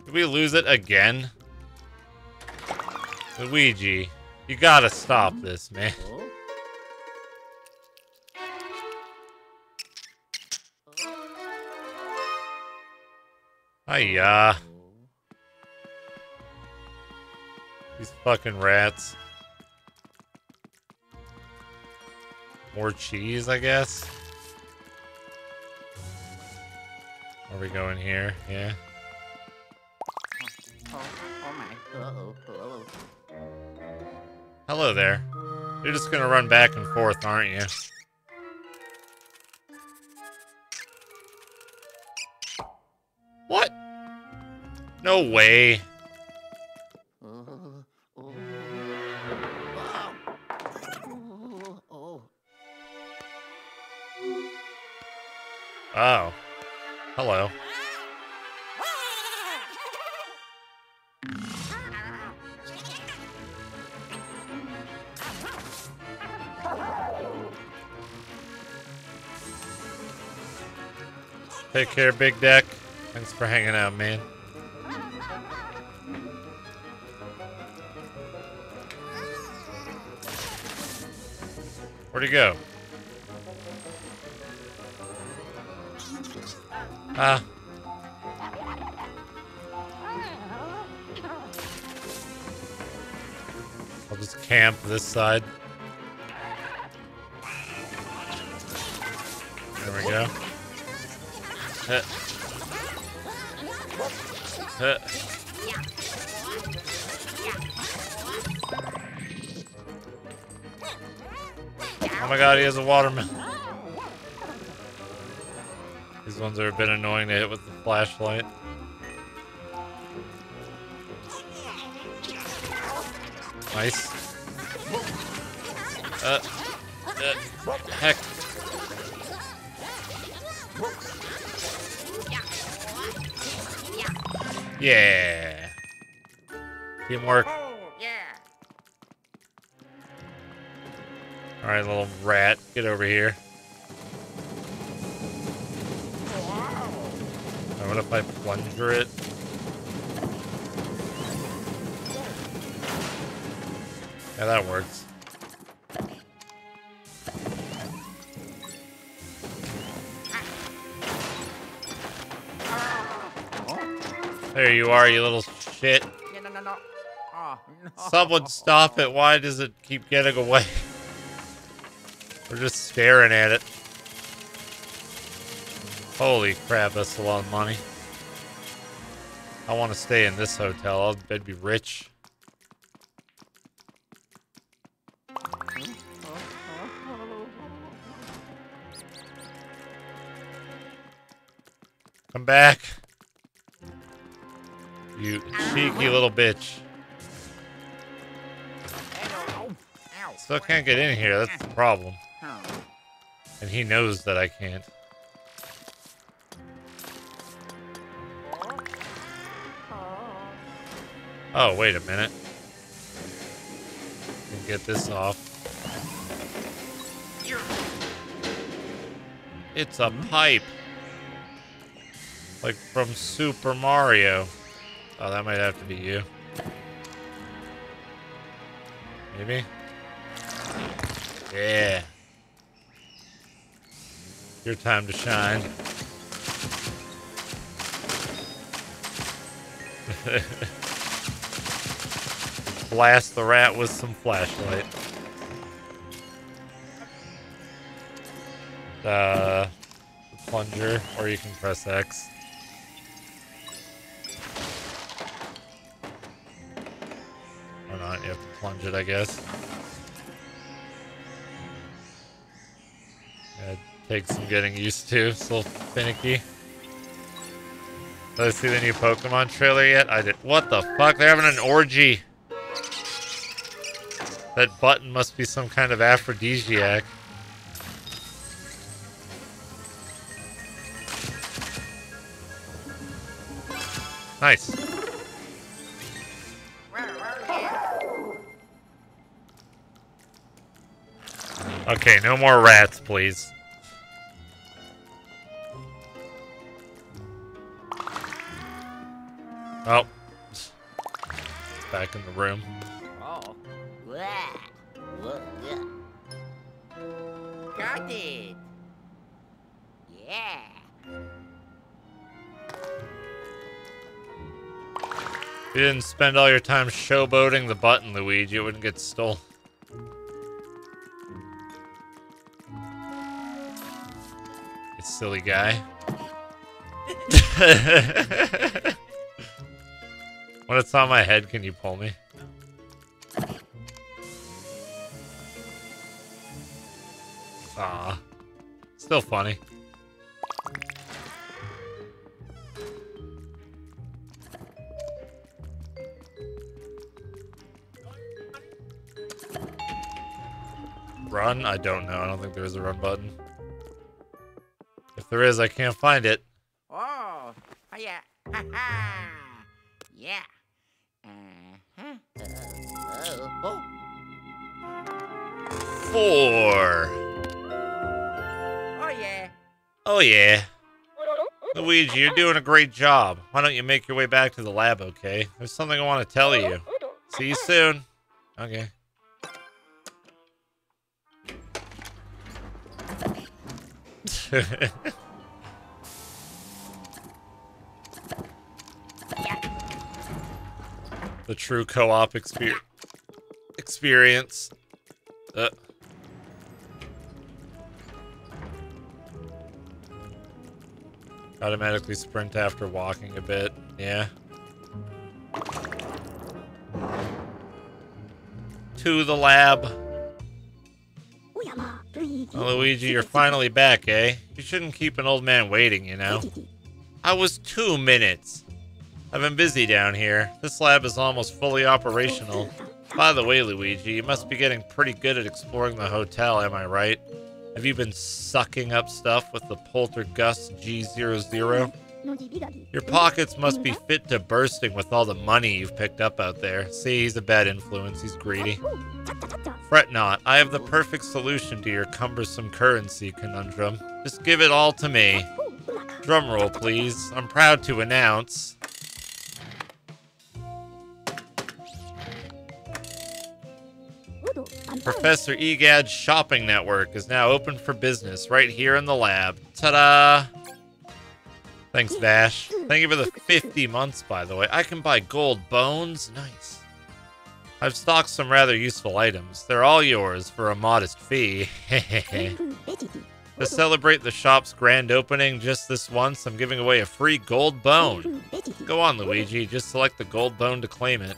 Did we lose it again? Luigi, you gotta stop this, man. Hiya. These fucking rats. More cheese, I guess. Are we going here? Yeah. Oh my. Uh-oh. Hello there. You're just gonna run back and forth, aren't you? What? No way. Oh. Hello. Take care, Big Deck. Thanks for hanging out, man. Where'd he go? Ah. I'll just camp this side. There we go. Oh my god, he has a watermelon. These ones are a bit annoying to hit with the flashlight. Nice. Heck. Yeah. Teamwork. All right, little rat, get over here. What if I plunger it? Yeah, that works. There you are, you little shit. No. Oh, no. Someone stop it. Why does it keep getting away? We're just staring at it. Holy crap, that's a lot of money. I want to stay in this hotel. I'd be rich. Come back, you cheeky little bitch. Still can't get in here, that's the problem. And he knows that I can't. Oh, wait a minute. Can get this off. It's a pipe. Like from Super Mario. Oh, that might have to be you. Maybe? Yeah. Your time to shine. Blast the rat with some flashlight. The plunger, or you can press X. Or not, you have to plunge it, I guess. It takes some getting used to, it's a little finicky. Did I see the new Pokemon trailer yet? I did. What the fuck? They're having an orgy! That button must be some kind of aphrodisiac. Nice. Okay, no more rats, please. Oh. Back in the room. Got it. Yeah. If you didn't spend all your time showboating the button, Luigi, it wouldn't get stolen. You silly guy. When it's on my head, can you pull me? Aw. Still funny. Run? I don't know. I don't think there is a run button. If there is, I can't find it. Oh, yeah. Yeah. Four. Oh yeah. Luigi, you're doing a great job. Why don't you make your way back to the lab, okay? There's something I want to tell you. See you soon. Okay. The true co-op experience. Automatically sprint after walking a bit. Yeah. To the lab. Well, Luigi, you're finally back, eh? You shouldn't keep an old man waiting, you know. I was 2 minutes. I've been busy down here. This lab is almost fully operational. By the way, Luigi, you must be getting pretty good at exploring the hotel, am I right? Have you been sucking up stuff with the Poltergust G00? Your pockets must be fit to bursting with all the money you've picked up out there. See, he's a bad influence. He's greedy. Fret not. I have the perfect solution to your cumbersome currency conundrum. Just give it all to me. Drumroll, please. I'm proud to announce... Professor E. Gadd's shopping network is now open for business right here in the lab. Ta-da! Thanks, Dash. Thank you for the 50 months, by the way. I can buy gold bones. Nice. I've stocked some rather useful items. They're all yours for a modest fee. To celebrate the shop's grand opening just this once, I'm giving away a free gold bone. Go on, Luigi. Just select the gold bone to claim it.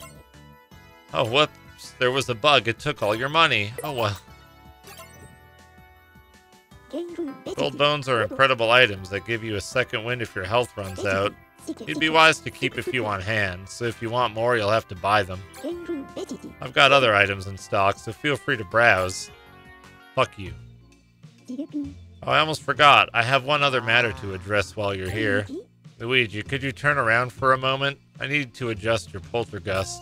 Oh, whoops. There was a bug. It took all your money. Oh, well. Gold bones are incredible items that give you a second wind if your health runs out. You'd be wise to keep a few on hand, so if you want more, you'll have to buy them. I've got other items in stock, so feel free to browse. Fuck you. Oh, I almost forgot. I have one other matter to address while you're here. Luigi, could you turn around for a moment? I need to adjust your poltergust.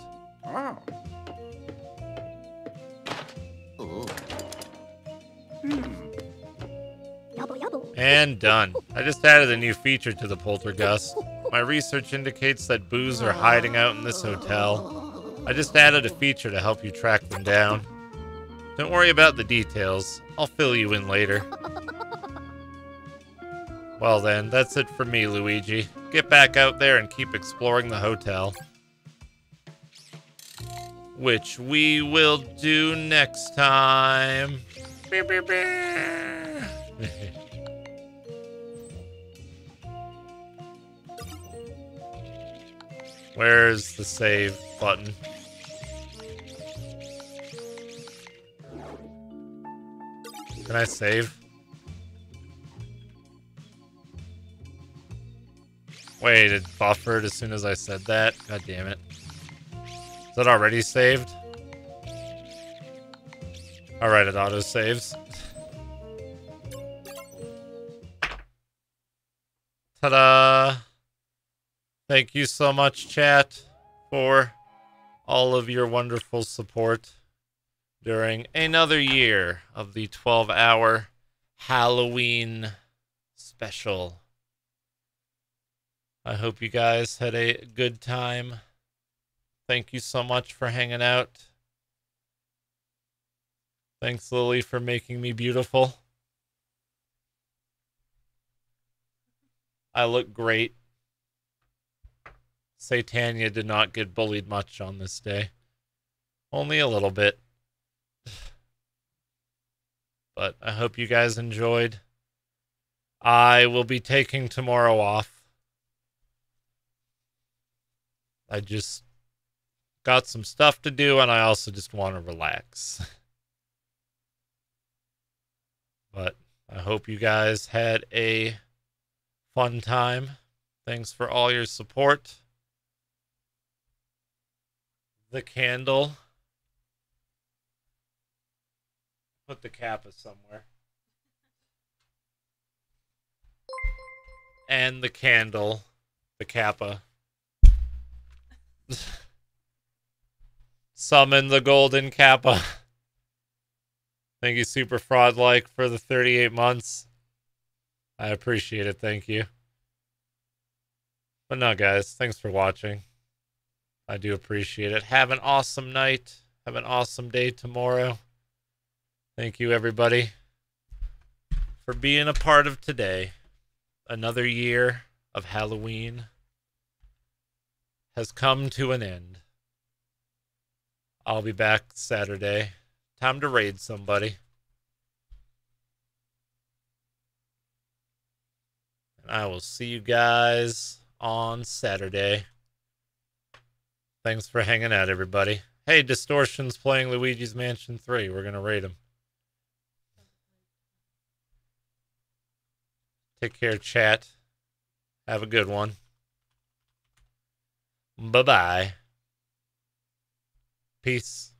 And done. I just added a new feature to the poltergust. My research indicates that boos are hiding out in this hotel. I just added a feature to help you track them down. Don't worry about the details. I'll fill you in later. Well then, that's it for me, Luigi. Get back out there and keep exploring the hotel. Which we will do next time. Where's the save button? Can I save? Wait, it buffered as soon as I said that? God damn it. Is that already saved? Alright, it auto saves. Ta-da! Thank you so much, chat, for all of your wonderful support during another year of the 12-hour Halloween special. I hope you guys had a good time. Thank you so much for hanging out. Thanks, Lily, for making me beautiful. I look great. Satania did not get bullied much on this day. Only a little bit. But I hope you guys enjoyed. I will be taking tomorrow off. I just got some stuff to do, and I also just want to relax. But I hope you guys had a fun time. Thanks for all your support. The candle. Put the kappa somewhere. And the candle. The kappa. Summon the golden kappa. Thank you, Super Fraud Like, for the 38 months. I appreciate it, thank you. But no, guys, thanks for watching. I do appreciate it. Have an awesome night. Have an awesome day tomorrow. Thank you, everybody, for being a part of today. Another year of Halloween has come to an end. I'll be back Saturday. Time to raid somebody. And I will see you guys on Saturday. Thanks for hanging out, everybody. Hey, Distortion's playing Luigi's Mansion 3. We're going to raid him. Take care, chat. Have a good one. Bye-bye. Peace.